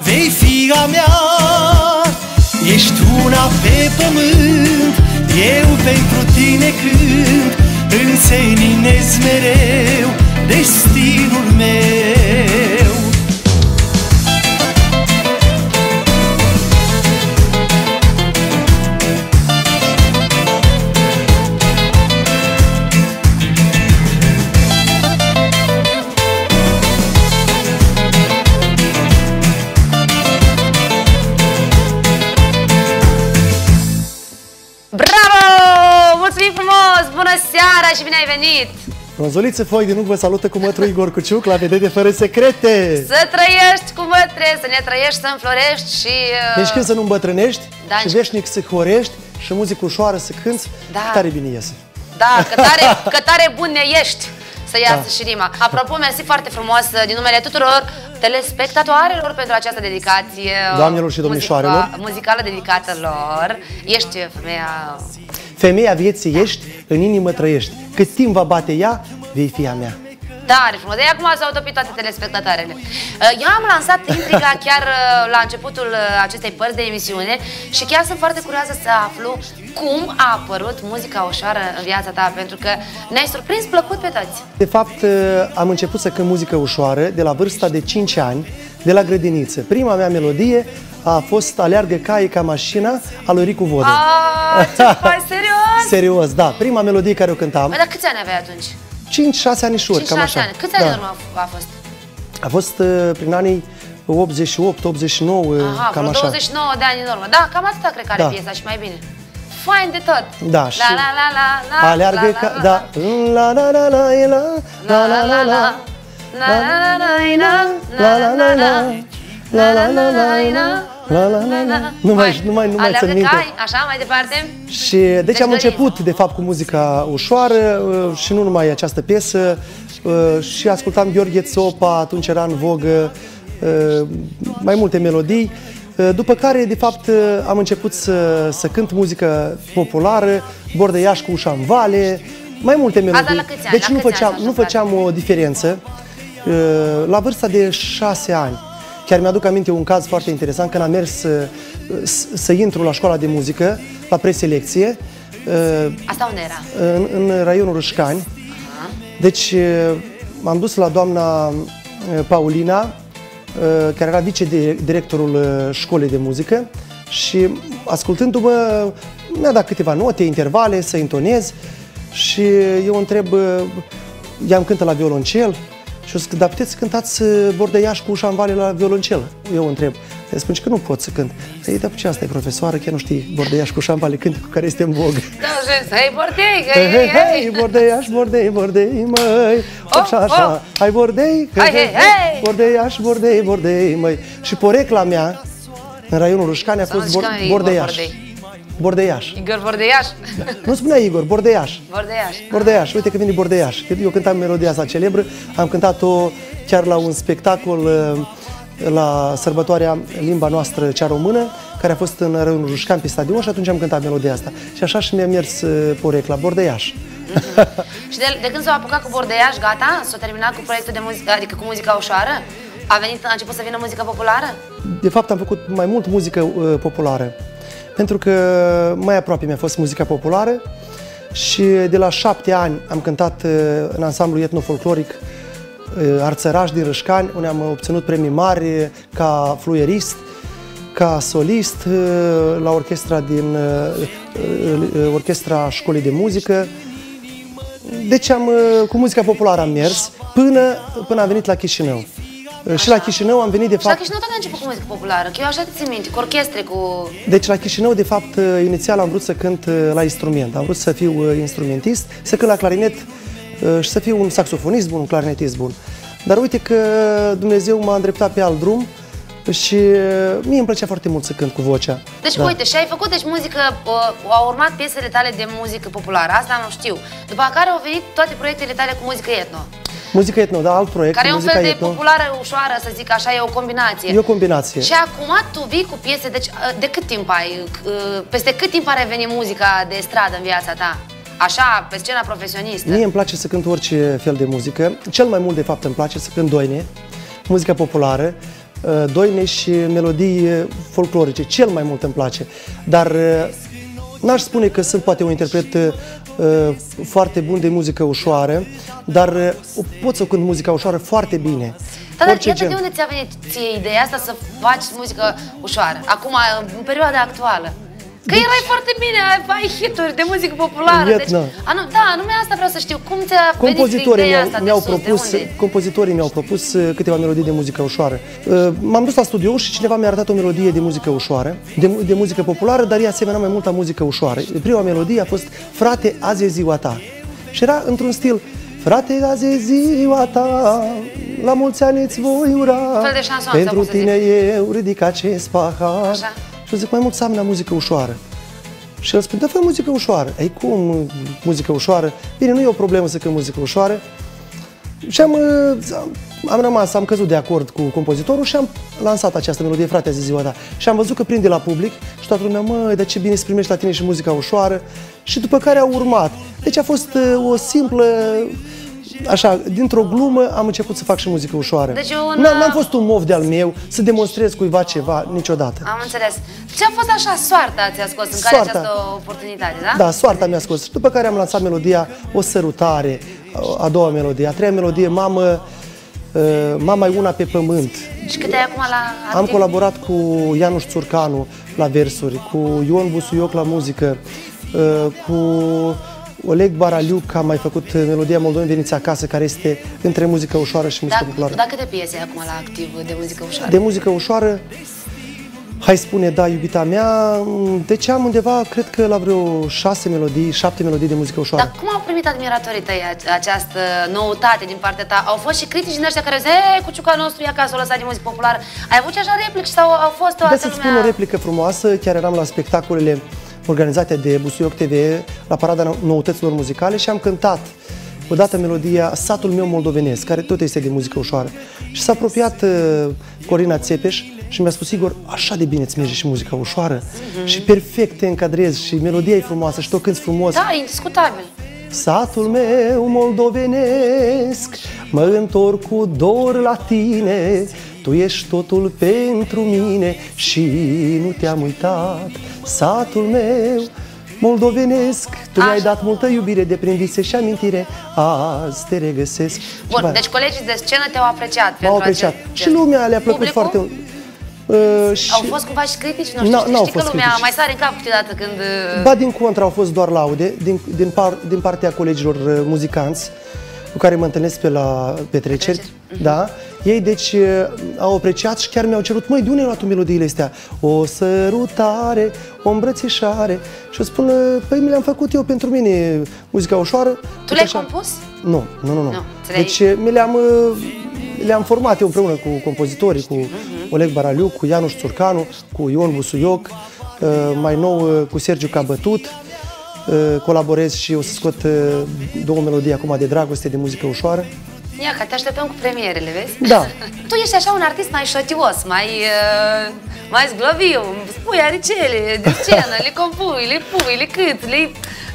vei fi a mea. Ești una pe pământ, eu pentru tine cânt, înseninez mereu destinul meu. Bună seara și bine ai venit! Gonzoliță Foi din Uc vă salută cu mătru Igor Cuciuc la Vedete fără secrete! Să trăiești cu mătre, să ne trăiești, să înflorești și... Uh... Deci când să nu îmbătrânești, da, și veșnic să horești și muzică ușoară să cânti, da, că tare bine iese. Da, că tare, că tare bun ne ești! Să iasă, da, și rima. Apropo, mersi foarte frumos din numele tuturor telespectatoarelor pentru această dedicație. Doamnelor și domnișoarelor. Muzica, muzicală dedicată lor. Ești femeia... Femeia vieții ești, în inimă trăiești. Cât timp va bate ea, vei fi a mea. Tare frumos. De acum s-au topit toate telespectatoarele. Eu am lansat intriga chiar la începutul acestei părți de emisiune și chiar sunt foarte curioasă să aflu cum a apărut muzica ușoară în viața ta, pentru că ne-ai surprins plăcut pe toți. De fapt, am început să cânt muzică ușoară de la vârsta de cinci ani, de la grădiniță. Prima mea melodie a fost Aleargă caii ca mașina a lui Ricu Vodă. Aaa, ce faci? Serios? Serios, da. Prima melodie care o cântam. Bă, dar câți ani aveai atunci? cinci șase anișori, cam așa. Ani. Câți ani, da, în urmă a fost? A fost uh, prin anii optzeci și opt optzeci și nouă, aha, cam așa. douăzeci și nouă de ani în urmă. Da, cam atâta cred că are, da, piesa și mai bine. Fain de tot. Da, și... La, la, la, la, la, Aleargă ca... Da. La, la, la, la, la, la, la, la, la, nu mai, nu mai, nu mai țin minte. Așa, mai departe. Și deci am început de fapt cu muzica ușoară și nu numai această piesă, și ascultam Gheorghe Țopa, atunci era în vogă, mai multe melodii. După care, de fapt, am început să, să cânt muzică populară, Bor de Iași cu ușa în vale, mai multe melodii. Deci nu făceam, nu făceam o diferență. La vârsta de șase ani. Chiar mi-aduc aminte un caz foarte interesant, când am mers să, să intru la școala de muzică, la preselecție. Asta unde era? În, în raionul Rășcani. Aha. Deci m-am dus la doamna Paulina, care era vicedirectorul școlii de muzică, și ascultându-mă, mi-a dat câteva note, intervale, să intonez, și eu întreb, i-am cântă la violoncel, și o zic, dar puteți să cântați Bor de Iași cu ușa în vale la violoncel? Eu întreb. Îi spune că nu pot să cânt. Ei, dar ce, asta e profesoară, chiar nu știi Bor de Iași cu ușa în vale, cântecul care este în vog. Da, zis, hei, bordei, hei, hei, hei, bordeaș, bordei, bordei, măi, așa, așa, hai bordei, hei, hei, hei, bordeaș, bordei, bordei, măi. Și porecla mea, în raionul Rușcani, a fost Bordeaș. Bordeaș. Igor Bordeaș? Da. Nu spunea Igor, Bordeaș. Bordeaș. Bordeaș. Uite că vine Bordeaș. Eu cântam melodia asta celebră, am cântat-o chiar la un spectacol la sărbătoarea Limba Noastră Cea Română, care a fost în Râul Jușcan pe stadion, și atunci am cântat melodia asta. Și așa și mi-a mers porecla, Bordeaș. Mm-hmm. Și de, de când s-a apucat cu Bordeaș, gata? S-a terminat cu proiectul de muzică, adică cu muzica ușoară? A venit, a început să vină muzică populară? De fapt am făcut mai mult muzică uh, populară. Pentru că mai aproape mi-a fost muzica populară și de la șapte ani am cântat în ansamblu etnofolcloric Arțăraș din Rășcani, unde am obținut premii mari ca fluierist, ca solist la orchestra, din, orchestra școlii de muzică. Deci am, cu muzica populară am mers până, până am venit la Chișinău. Așa. Și la Chișinău am venit, de fapt... Și la Chișinău tot a început cu muzică populară, că eu așa te țin minte, cu orchestre, cu... Deci la Chișinău, de fapt, inițial am vrut să cânt la instrument, am vrut să fiu instrumentist, să cânt la clarinet și să fiu un saxofonist bun, un clarinetist bun. Dar uite că Dumnezeu m-a îndreptat pe alt drum și mie îmi plăcea foarte mult să cânt cu vocea. Deci, da, uite, și ai făcut, deci, muzică, au urmat piesele tale de muzică populară, asta nu știu, după care au venit toate proiectele tale cu muzică etno. Muzica etno, da, alt proiect. Care e un fel de etno, populară, ușoară, să zic așa, e o combinație. E o combinație. Și acum tu vii cu piese, deci de cât timp ai, peste cât timp a revenit muzica de stradă în viața ta? Așa, pe scena profesionistă. Mie îmi place să cânt orice fel de muzică. Cel mai mult, de fapt, îmi place să cânt doine, muzica populară, doine și melodii folclorice. Cel mai mult îmi place. Dar n-aș spune că sunt poate un interpret foarte bun de muzică ușoară, dar pot să cânt muzica ușoară foarte bine. Da, dar iată de unde ți-a venit ție ideea asta să faci muzică ușoară, acum, în perioada actuală? Că deci... erai foarte bine, ai hituri de muzică populară. Deci, anu, da, anume asta vreau să știu. Cum ți-a venit ideea asta de sus, propus, de unde? Compozitorii mi-au propus câteva melodii de muzică ușoară. M-am dus la studio și cineva mi-a arătat o melodie de muzică ușoară, de, de muzică populară, dar ea asemenea mai mult la muzică ușoară. Prima melodie a fost Frate, azi e ziua ta. Și era într-un stil Frate, azi e ziua ta, la mulți ani îți voi ura. Pentru tine eu ridic acest pahar. Așa. Și eu zic, mai mult să am la muzică ușoară. Și el spune, da, fă muzică ușoară. Ei, cum muzică ușoară? Bine, nu e o problemă să cânt muzică ușoară. Și am, am rămas, am căzut de acord cu compozitorul și am lansat această melodie, Frate, azi e ziua ta. Și am văzut că prinde la public și toată lumea, măi, de ce bine îți primești la tine și muzica ușoară. Și după care a urmat. Deci a fost o simplă, așa, dintr-o glumă am început să fac și muzică ușoară. Deci n-am fost un mov de-al meu să demonstrez cuiva ceva, niciodată. Am înțeles. Ce a fost așa, soarta ți-a scos în care această oportunitate, da? Da, soarta mi-a scos. După care am lansat melodia O Sărutare, a doua melodie, a treia melodie, Mamă, Mama e una pe pământ. Și cât ai acum la... Am colaborat cu Ianuș Țurcanu la versuri, cu Ion Busuioc la muzică, cu Oleg Baraliuc, am mai făcut melodia Moldoveni Veniți Acasă, care este între muzică ușoară și muzică populară. Dar câte piese acum la activ de muzică ușoară? De muzică ușoară, hai spune, da, iubita mea, deci am undeva, cred că la vreo șase melodii, șapte melodii de muzică ușoară. Dar cum au primit admiratorii tăi această noutate din partea ta? Au fost și critici din ăștia care zic, ei, Cuciuca nostru, ia ca să o lăsa de muzică populară. Ai avut și așa replici sau au fost o altă lumea? Da, să-ți spun o replică frumoasă, chiar eram la spectacolele organizate de Busuioc T V la Parada Noutăților Muzicale și am cântat odată melodia Satul meu moldovenesc, care tot este de muzică ușoară. Și s-a apropiat uh, Corina Țepeș și mi-a spus, Igor, așa de bine îți merge și muzica ușoară mm-hmm. și perfect te încadrezi și melodia e frumoasă și tu cânti frumos. Da, indiscutabil. Satul meu moldovenesc, mă întorc cu dor la tine, tu ești totul pentru mine și nu te-am uitat. Satul meu moldovenesc, tu mi-ai dat multă iubire de prin vise și amintire, azi te regăsesc. Bun, ceva. Deci colegii de scenă te-au apreciat. M-au apreciat. Acest... Și lumea le-a plăcut publicul? Foarte mult. Uh, și... Au fost cumva și critici? Nu știu, știi că lumea critici. Mai sare în cap câteodată când... Ba, din contra, au fost doar laude din, din, par, din partea colegilor uh, muzicanți cu care mă întâlnesc pe la petreceri. Petreceri. Da? Ei, deci, uh, au apreciat și chiar mi-au cerut, măi, de unde ai luat tu melodiile astea? O sărutare, o îmbrățișare. Și eu spun, păi, mi le-am făcut eu pentru mine, muzica ușoară. Tu le-ai compus? Nu, nu, nu. nu. nu deci, mi le-am... Uh, Le-am format eu împreună cu compozitorii, cu uh-huh. Oleg Baraliuc, cu Ianuș Țurcanu, cu Ion Busuioc, uh, mai nou uh, cu Sergiu Cabătut. Uh, colaborez și eu să scot uh, două melodii acum de dragoste, de muzică ușoară. Ia, ca te așteptăm cu premierele, vezi? Da. Tu ești așa un artist mai șotios, mai, uh, mai zgloviu, spui aricele de scenă, le compui, le pui, le câți, le...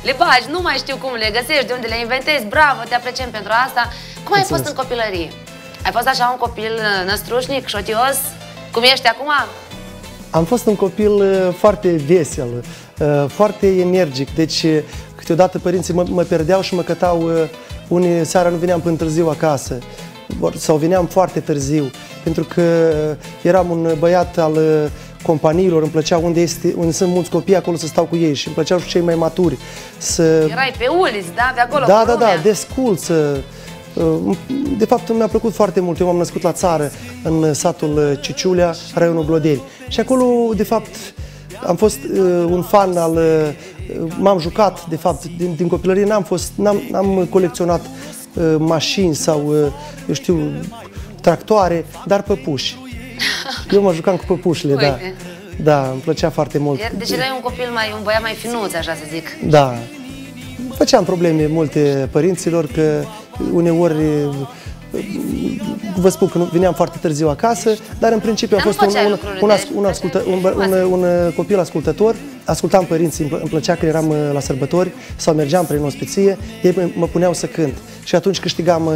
Le bagi, nu mai știu cum le găsești, de unde le inventezi, bravo, te apreciem pentru asta. Cum ai fost în copilărie? Ai fost așa un copil năstrușnic, șotios, cum ești acum? Am fost un copil foarte vesel, foarte energic, deci câteodată părinții mă, mă perdeau și mă cătau, unii seara nu veneam până târziu acasă, sau veneam foarte târziu, pentru că eram un băiat al companiilor, îmi plăcea unde, este, unde sunt mulți copii, acolo să stau cu ei și îmi plăceau și cei mai maturi. Să... Erai pe uliți, da? De acolo, da, da, da, desculță. De fapt, mi-a plăcut foarte mult. Eu m-am născut la țară, în satul Ciciulea, raionul Glodeni. Și acolo, de fapt, am fost uh, un fan al... Uh, m-am jucat, de fapt, din, din copilărie. N-am fost, n-am colecționat uh, mașini sau, uh, eu știu, tractoare, dar păpuși. Eu mă jucam cu păpușile, da. Da, îmi plăcea foarte mult. Deci erai un copil mai, un băiat mai finuț, așa să zic. Da. Făceam probleme multe părinților, că uneori, vă spun că veneam foarte târziu acasă, dar în principiu am fost un, un, un, un, ascultă, un, un, un copil ascultător. Ascultam părinții, îmi plăcea că eram la sărbători sau mergeam prin ospiție, ei mă puneau să cânt și atunci câștigam,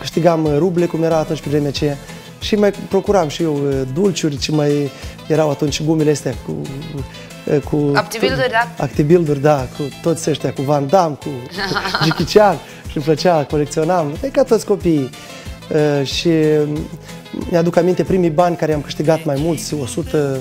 câștigam ruble, cum era atunci pe vremea aceea. Și mai procuram și eu dulciuri, ce mai erau atunci gumile astea cu... cu Actibuilduri, da? Actibuilduri, da, cu toți ăștia, cu Van Damme, cu Jichicean. Îmi plăcea, colecționam, e ca toți copiii. Uh, și mi-aduc aminte primii bani care am câștigat mai mulți, o sută,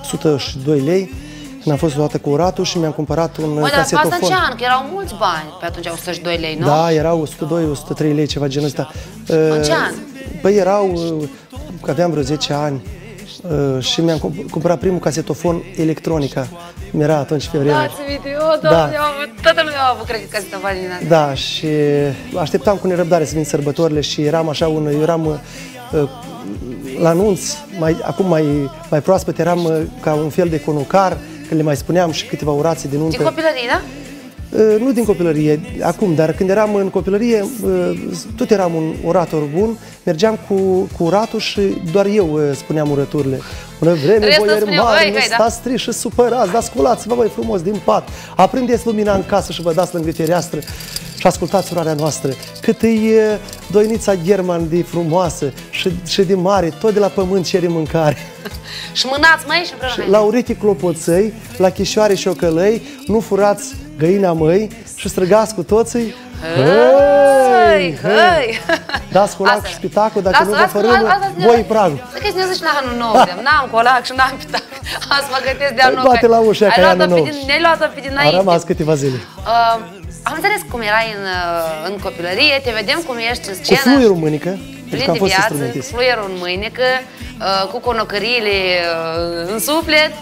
o sută doi lei, când am fost odată cu uratul și mi-am cumpărat un Bă, casetofon. Băi, dar asta că erau mulți bani pe atunci, o sută doi lei, nu? Da, erau o sută doi, o sută trei lei, ceva genul ăsta. Uh, în ce an? Băi, erau, uh, aveam vreo zece ani. Uh, și mi-am cumpărat primul casetofon Electronica. Mi-era atunci pe vreme. Da, ți-mi uite, eu, doamne, da. Avut, toată lumea a avut, cred, casetofon din asta. Da, și așteptam cu nerăbdare să vin sărbătorile și eram așa un... Eu eram uh, la anunț, mai, acum mai, mai proaspăt, eram uh, ca un fel de conocar, când le mai spuneam și câteva urații de nuntă. Din copilărie, da? Uh, nu din copilărie, acum, dar când eram în copilărie, uh, tot eram un orator bun, mergeam cu, cu uratul și doar eu uh, spuneam urăturile. Bună vreme, boieri mari, nu stați triși și supărați, dar sculați-vă, băi, frumos din pat, aprindeți lumina în casă și vă dați lângă fereastră și ascultați urarea noastră. Cât e uh, Doinița Gherman de frumoasă și, și de mare, tot de la pământ cere mâncare. Și mânați, măi, și vreau. La urechi clopoței, la chișoare și ocălăi, nu furați găina măi și străgați cu toții. Hăi, hăi! Dați colac și pitacul, dacă nu vă fărâmă, voi pragul. Să că-i să ne zici la anul nou, n-am colac și n-am pitac. Azi mă gătesc de anul nou. Bate la ușa că e anul nou. Ne-ai luat-o pe dinainte. A rămas câteva zile. Am înțeles cum erai în copilărie, te vedem cum ești în scenă. Cu fluie românică. Plin de viață, cu fluierul în mâinică, cu conocăriile în suflet,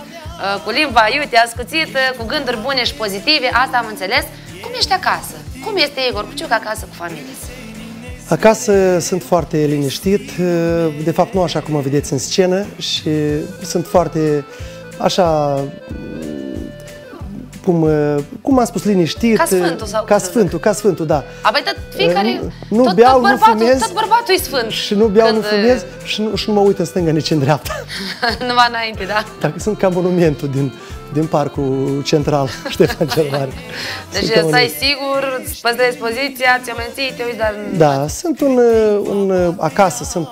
cu limba iute ascuțită, cu gânduri bune și pozitive, asta am înțeles. Cum ești acasă? Cum este Igor Cuciuc acasă cu familia? Acasă sunt foarte liniștit, de fapt nu așa cum mă vedeți în scenă și sunt foarte așa... Cum, cum am spus, liniștit, ca sfântul, sau ca sfântul, ca sfântul, da. Apoi tot fiecare, nu, tot, beau, tot, bărbatul, nu fumez, tot bărbatul e sfânt. Și nu beau, când... nu fumez și nu, și nu mă uit în stânga nici în dreapta. Numai înainte, da. Dacă sunt ca monumentul din, din parcul central Ștefan cel Mare. Deci să ai sigur, păstrezi poziția, ți-o menții, te uiți, dar... Da, sunt un, un acasă, sunt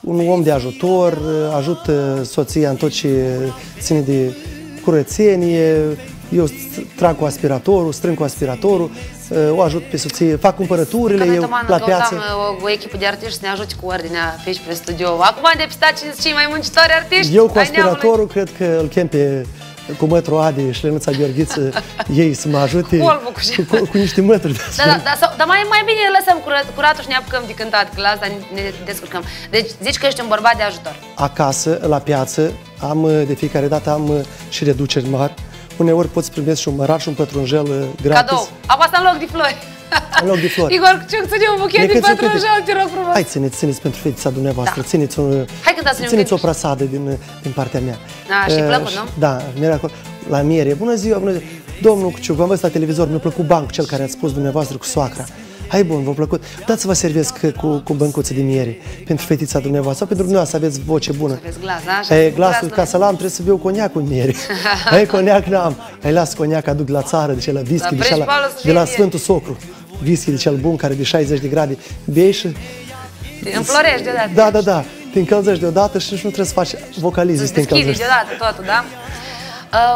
un om de ajutor, ajut soția în tot ce ține de curățenie. Eu trag cu aspiratorul, strâng cu aspiratorul, o ajut pe soție, fac cumpărăturile, eu la piață. Căutam o, o echipă de artiști să ne ajute cu ordinea pe aici, pe studio. Acum am depistat cei mai muncitori artiști. Eu cu aspiratorul cred că îl chem pe cu mătru Adi și Lenuța Gheorghiță, ei să mă ajute cu, cu, cu niște mături. Da, da, da, sau, dar mai, mai bine lăsăm curat, curatul și ne apucăm de cântat, că la asta ne descurcăm. Deci zici că ești un bărbat de ajutor. Acasă, la piață, am de fiecare dată am și reduceri mari. Uneori poți primești și un mărar și un pătrunjel gratis. Cadou! Am asta în loc de flori. În loc de flori. Igor Cuciuc, ține un buchet de pătrunjel, te rog frumos. Hai, țineți, țineți pentru fetița dumneavoastră. Da. Țineți, un, țineți o prăsadă din, din partea mea. Da, și plăcut, uh, nu? Da, miracol. La miere. Bună ziua, bună ziua. Domnul Cuciuc, am văzut la televizor, mi-a plăcut bancul cel care a spus dumneavoastră cu soacra. Hai bun, v-a plăcut. Dați-vă servesc cu, cu băncuță de miere pentru fetița dumneavoastră sau pentru dumneavoastră să aveți voce bună. Să aveți glas, da? E, glasul, ca să l-am, trebuie să beau coniac cu miere. Hai, coniac n-am. Hai, las coniac, aduc la țară, de ce la whisky, de, la, de la Sfântul Socru. Whisky de cel bun, care de șaizeci de grade. Bei și... Te înflorești deodată. Da, da, da. Te încălzești deodată și nici nu trebuie să faci vocalizii să te încălzești. Deodată totul, da?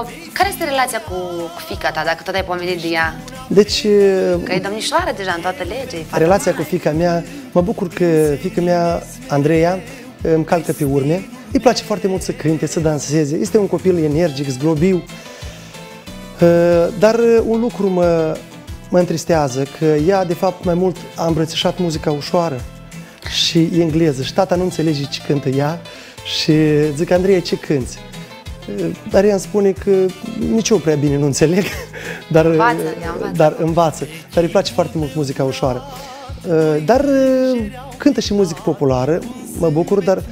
Uh, care este relația cu, cu fiica ta, dacă tot ai pomenit de ea? Deci... Uh, că e domnișoară deja în toată legea. Relația mai. Cu fiica mea, mă bucur că fiica mea, Andreea, îmi calcă pe urme. Îi place foarte mult să cânte, să danseze. Este un copil energic, zglobiu. Uh, dar un lucru mă, mă întristează, că ea, de fapt, mai mult a îmbrățișat muzica ușoară și engleză. Și tata nu înțelege ce cântă ea și zic, Andreea, ce cânti? Dar ea îmi spune că nici eu prea bine nu înțeleg, dar învață, dar, învață, dar îi place foarte mult muzica ușoară. Dar cântă și muzică populară, mă bucur, dar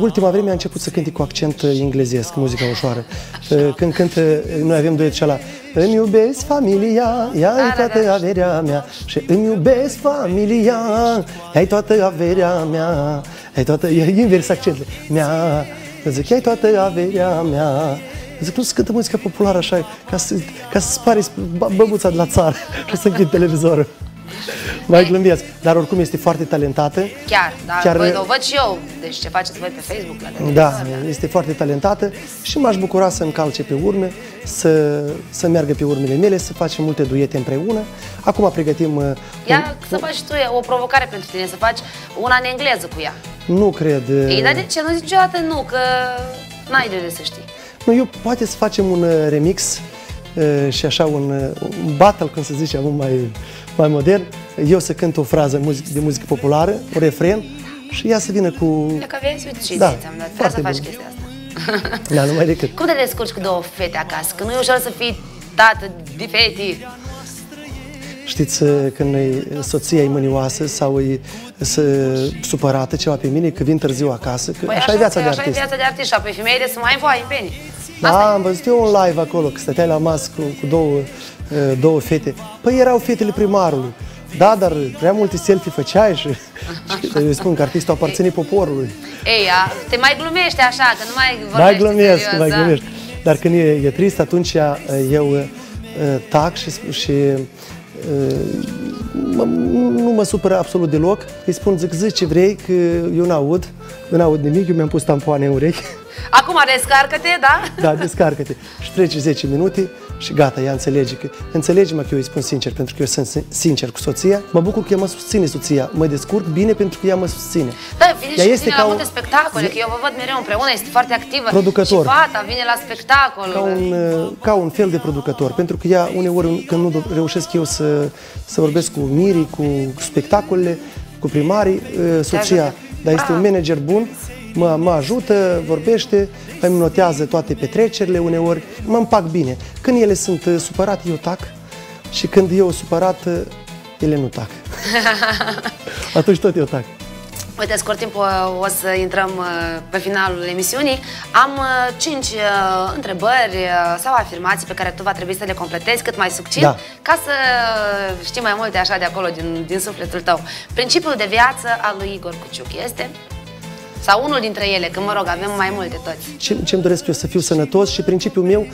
ultima vreme a început să cânte cu accent englezesc, muzica ușoară. Când cântă, noi avem duetul ăla, îmi iubesc familia, ia-i toată averea mea. Și îmi iubesc familia, ia-i toată averea mea, ia-i toată, invers accentele, mea. Eu zic, ia-i toată averea mea. Eu zic, nu se cântă muzica populară așa, ca să, ca să spari băbuța de la țară și să închid televizorul. Mai glâmbesc. Dar oricum este foarte talentată. Chiar, dar Chiar... Voi, o văd și eu. Deci ce faceți voi pe Facebook la televizor. Da, da, este foarte talentată și m-aș bucura să-mi calce pe urme, să, să meargă pe urmele mele, să facem multe duete împreună. Acum pregătim... Ia, un... să faci tu o provocare pentru tine, să faci una în engleză cu ea. Nu cred. Ei, dar de ce? Nu zici niciodată nu, că n-ai de să știi. Nu, eu poate să facem un remix uh, și așa un, un battle, cum se zice, acum mai, mai modern. Eu să cânt o frază muzic, de muzică populară, un refren și ea să vină cu... Dacă aveai, uite ce ți-am dat. Ca să faci chestia asta. Da, numai decât. Cum te descurci cu două fete acasă? Că nu e ușor să fii tată de fete. Știți, când soția e mânioasă sau e supărată ceva pe mine, că vin târziu acasă, că păi așa, așa e viața de artist. Așa e viața de artist, și pe femeile sunt mai voi, bine. Asta da, e. Am văzut eu un live acolo, că stăteai la masă cu, cu două, două fete. Păi erau fetele primarului. Da, dar prea multe selfie făceai și, și eu spun că artistul aparține poporului. Ei, a, te mai glumești așa, că nu mai vorbești. Mai glumesc, serios, mai da? Glumești. Dar când e, e trist, atunci eu tac și... și nu mă supără absolut deloc. Îi spun, zic, zici ce vrei, că eu n-aud, eu n-aud nimic, eu mi-am pus tampoane în urechi. Acum descarcă-te, da? Da, descarcă-te. Și treci zece minute și gata, ea înțelege. Că, înțelege-mă că eu îi spun sincer, pentru că eu sunt sincer cu soția. Mă bucur că ea mă susține, soția. Mă descurc bine pentru că ea mă susține. Da, vine și este vine la multe spectacole, că eu vă văd mereu împreună, este foarte activă. Producător. Și fata vine la spectacol. Ca un, ca un fel de producător, pentru că ea uneori, când nu reușesc eu să, să vorbesc cu mirii, cu spectacolele, cu primarii, soția. Dar este ah. un manager bun. Mă, mă ajută, vorbește, îmi notează toate petrecerile uneori, mă împac bine. Când ele sunt supărate, eu tac și când eu sunt supărat, ele nu tac. Atunci tot eu tac. Uite, scurt timp o să intrăm pe finalul emisiunii. Am cinci întrebări sau afirmații pe care tu va trebui să le completezi cât mai succint, da, ca să știi mai multe așa de acolo, din, din sufletul tău. Principiul de viață al lui Igor Cuciuc este... Sau unul dintre ele, că mă rog, avem mai multe toți. Ce, ce-mi doresc eu? Să fiu sănătos și principiul meu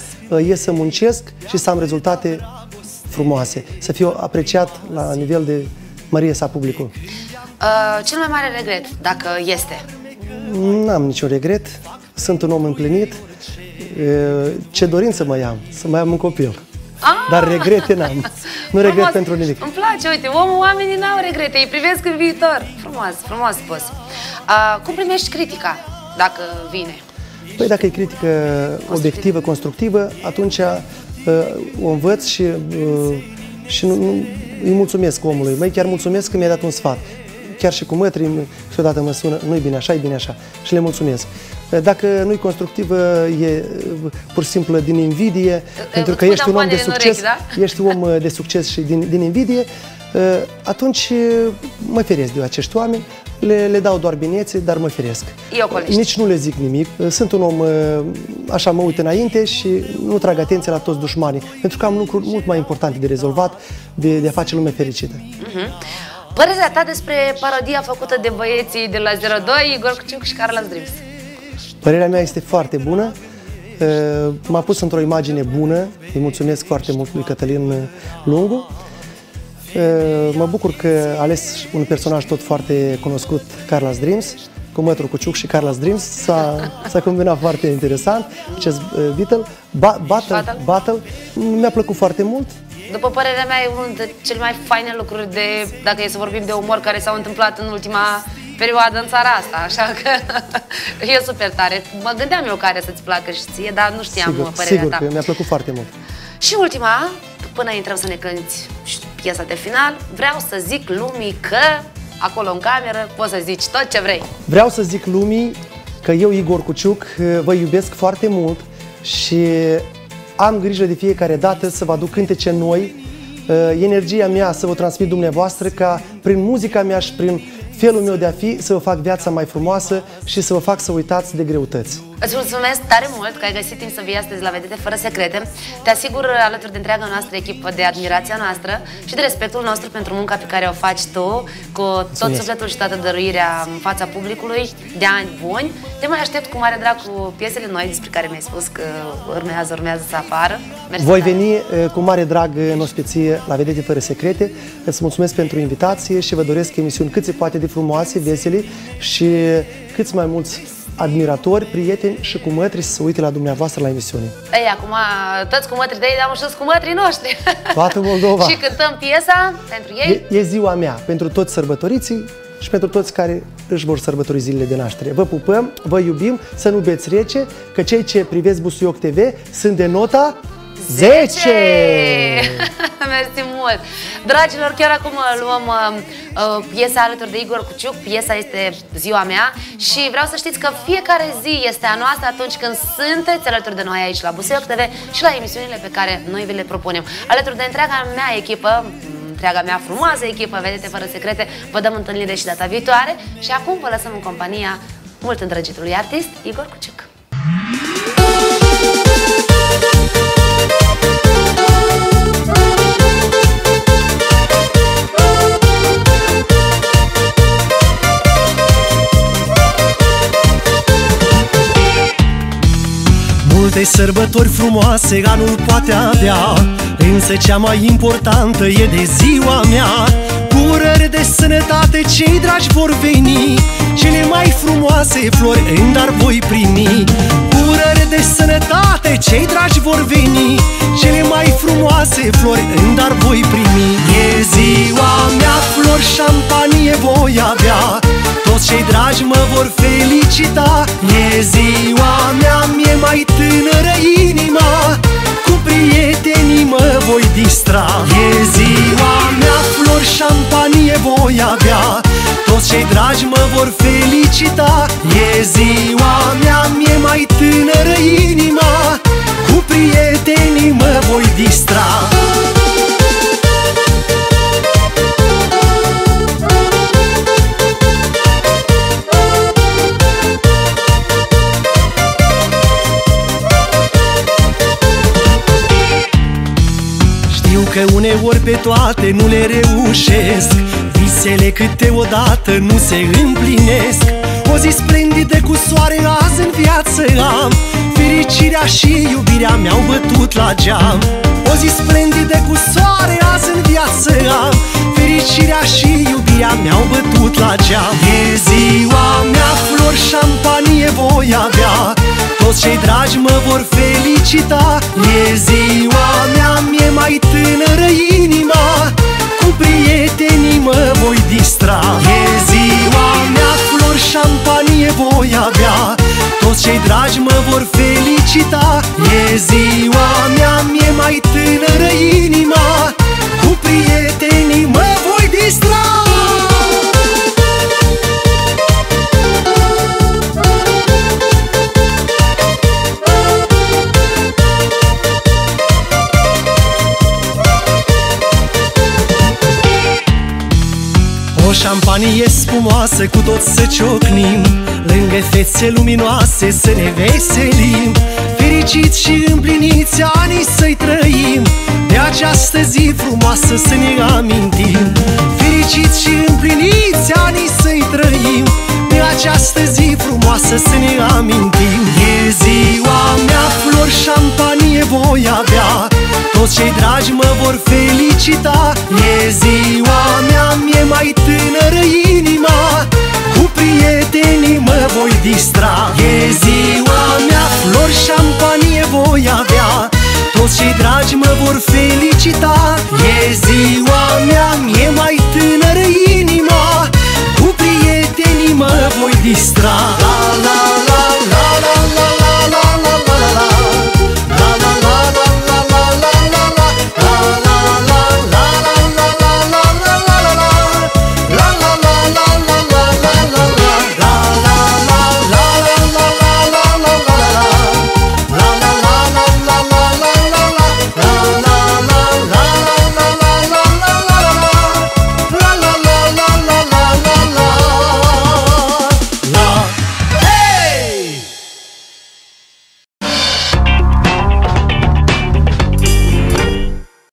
e să muncesc și să am rezultate frumoase. Să fiu apreciat la nivel de mărie sa publicul. Uh, cel mai mare regret, dacă este? N-am niciun regret. Sunt un om împlinit. Uh, ce dorință mai am? Să mai am un copil. Ah! Dar regrete n-am. Nu regret frumos. Pentru nimic. Îmi place, uite, omul, oamenii n-au regrete, îi privesc în viitor. Frumos, frumos spus. Uh, cum primești critica, dacă vine? Păi dacă e critică obiectivă, constructivă, atunci uh, o învăț și, uh, și nu, nu, îi mulțumesc omului. Măi, chiar mulțumesc că mi-a dat un sfat. Chiar și cu mătrii, câteodată mă sună, nu-i bine așa, e bine așa. Și le mulțumesc. Dacă nu-i constructivă, e pur și simplu din invidie, pentru că ești un om de succes, ești un om de succes și din invidie, atunci mă feresc de acești oameni, le dau doar binețe, dar mă feresc. Nici nu le zic nimic. Sunt un om, așa mă uit înainte și nu trag atenție la toți dușmanii, pentru că am lucruri mult mai importante de rezolvat, de a face lumea fericită. Părerea ta despre parodia făcută de băieții de la zero doi, Igor Cuciuc și Carla's Dreams? Părerea mea este foarte bună, m-a pus într-o imagine bună, îi mulțumesc foarte mult lui Cătălin Lungu. Mă bucur că a ales un personaj tot foarte cunoscut, Carla's Dreams, cu Mătru Cuciuc și Carla's Dreams, s-a combinat foarte interesant acest battle, ba, battle, battle. Mi-a plăcut foarte mult. După părerea mea, e unul dintre cele mai faine lucruri de, dacă e să vorbim de umor, care s-au întâmplat în ultima perioadă în țara asta, așa că e super tare. Mă gândeam eu care să-ți placă și ție, dar nu știam sigur, părerea sigur ta. Sigur, mi-a plăcut foarte mult. Și ultima, până intrăm să ne cânti piesa de final, vreau să zic lumii că, acolo în cameră, poți să zici tot ce vrei. Vreau să zic lumii că eu, Igor Cuciuc, vă iubesc foarte mult și am grijă de fiecare dată să vă aduc cântece noi, energia mea să vă transmit dumneavoastră, ca prin muzica mea și prin felul meu de a fi să vă fac viața mai frumoasă și să vă fac să uitați de greutăți. Îți mulțumesc tare mult că ai găsit timp să vii astăzi la Vedete Fără Secrete. Te asigur, alături de întreaga noastră echipă, de admirația noastră și de respectul nostru pentru munca pe care o faci tu, cu tot sufletul și toată dăruirea în fața publicului, de ani buni. Te mai aștept cu mare drag cu piesele noi despre care mi-ai spus că urmează, urmează să apară. Mersi. Voi veni cu mare drag în ospăție la Vedete Fără Secrete. Îți mulțumesc pentru invitație și vă doresc emisiuni cât se poate de frumoase, vesele și câți mai mulți admiratori, prieteni și cu mătri să se uite la dumneavoastră la emisiune. Ei, acum toți cu mătri de ei, dar și cu mătrii noștri. Toată Moldova. Și cântăm piesa pentru ei. E, e ziua mea, pentru toți sărbătoriții și pentru toți care își vor sărbători zilele de naștere. Vă pupăm, vă iubim, să nu beți rece, că cei ce privesc Busuioc T V sunt de nota zece! zece! Mersi mult! Dragilor, chiar acum luăm uh, piesa alături de Igor Cuciuc. Piesa este Ziua mea și vreau să știți că fiecare zi este a noastră atunci când sunteți alături de noi aici la Busuioc T V și la emisiunile pe care noi vi le propunem. Alături de întreaga mea echipă, întreaga mea frumoasă echipă, Vedete fără secrete, vă dăm întâlnire și data viitoare și acum vă lăsăm în compania mult îndrăgitului artist Igor Cuciuc. Multe sărbători frumoase anul poate avea, însă cea mai importantă e de ziua mea. Cu urări de sănătate cei dragi vor veni, cele mai frumoase flori în dar voi primi. Cu urări de sănătate cei dragi vor veni, cele mai frumoase flori în dar voi primi. E ziua mea, flori, șampanie voi avea, toți cei dragi mă vor felicita. E ziua mea, mie mai tânără inima, cu prietenii mă voi distra. E ziua mea, flori, șampanie voi avea, toți cei dragi mă vor felicita. E ziua mea, mie mai tânără inima, cu prietenii mă voi distra. Că uneori pe toate nu le reușesc, visele câteodată nu se împlinesc. O zi splendidă cu soare azi în viață am, fericirea și iubirea mi-au bătut la geam. O zi splendidă cu soare azi în viață am, fericirea și iubirea mi-au bătut la geam. E ziua mea, flori, șampanie voi avea, toți cei dragi mă vor felicita. E ziua mea, mie mai tânără inima, cu prietenii mă voi distra. E ziua mea, flori, șampanie voi avea, toți cei dragi mă vor felicita. E ziua mea, mie mai tânără inima, cu prietenii mă voi distra. O șampanie spumoasă cu toți să ciocnim, lângă fețe luminoase să ne veselim. Fericiți și împliniți ani să-i trăim, de această zi frumoasă să ne amintim. Fericiți și împliniți ani să-i trăim, de această zi frumoasă să ne amintim. E ziua mea, flori, șampanie voi avea, toți cei dragi mă vor felicita. E ziua mea, mie mai tânără inima, cu prietenii mă voi distra. E ziua mea, flori, șampanie voi avea, toți cei dragi mă vor felicita. E ziua mea, mie mai tânără inima, cu prietenii mă voi distra. La, la, la.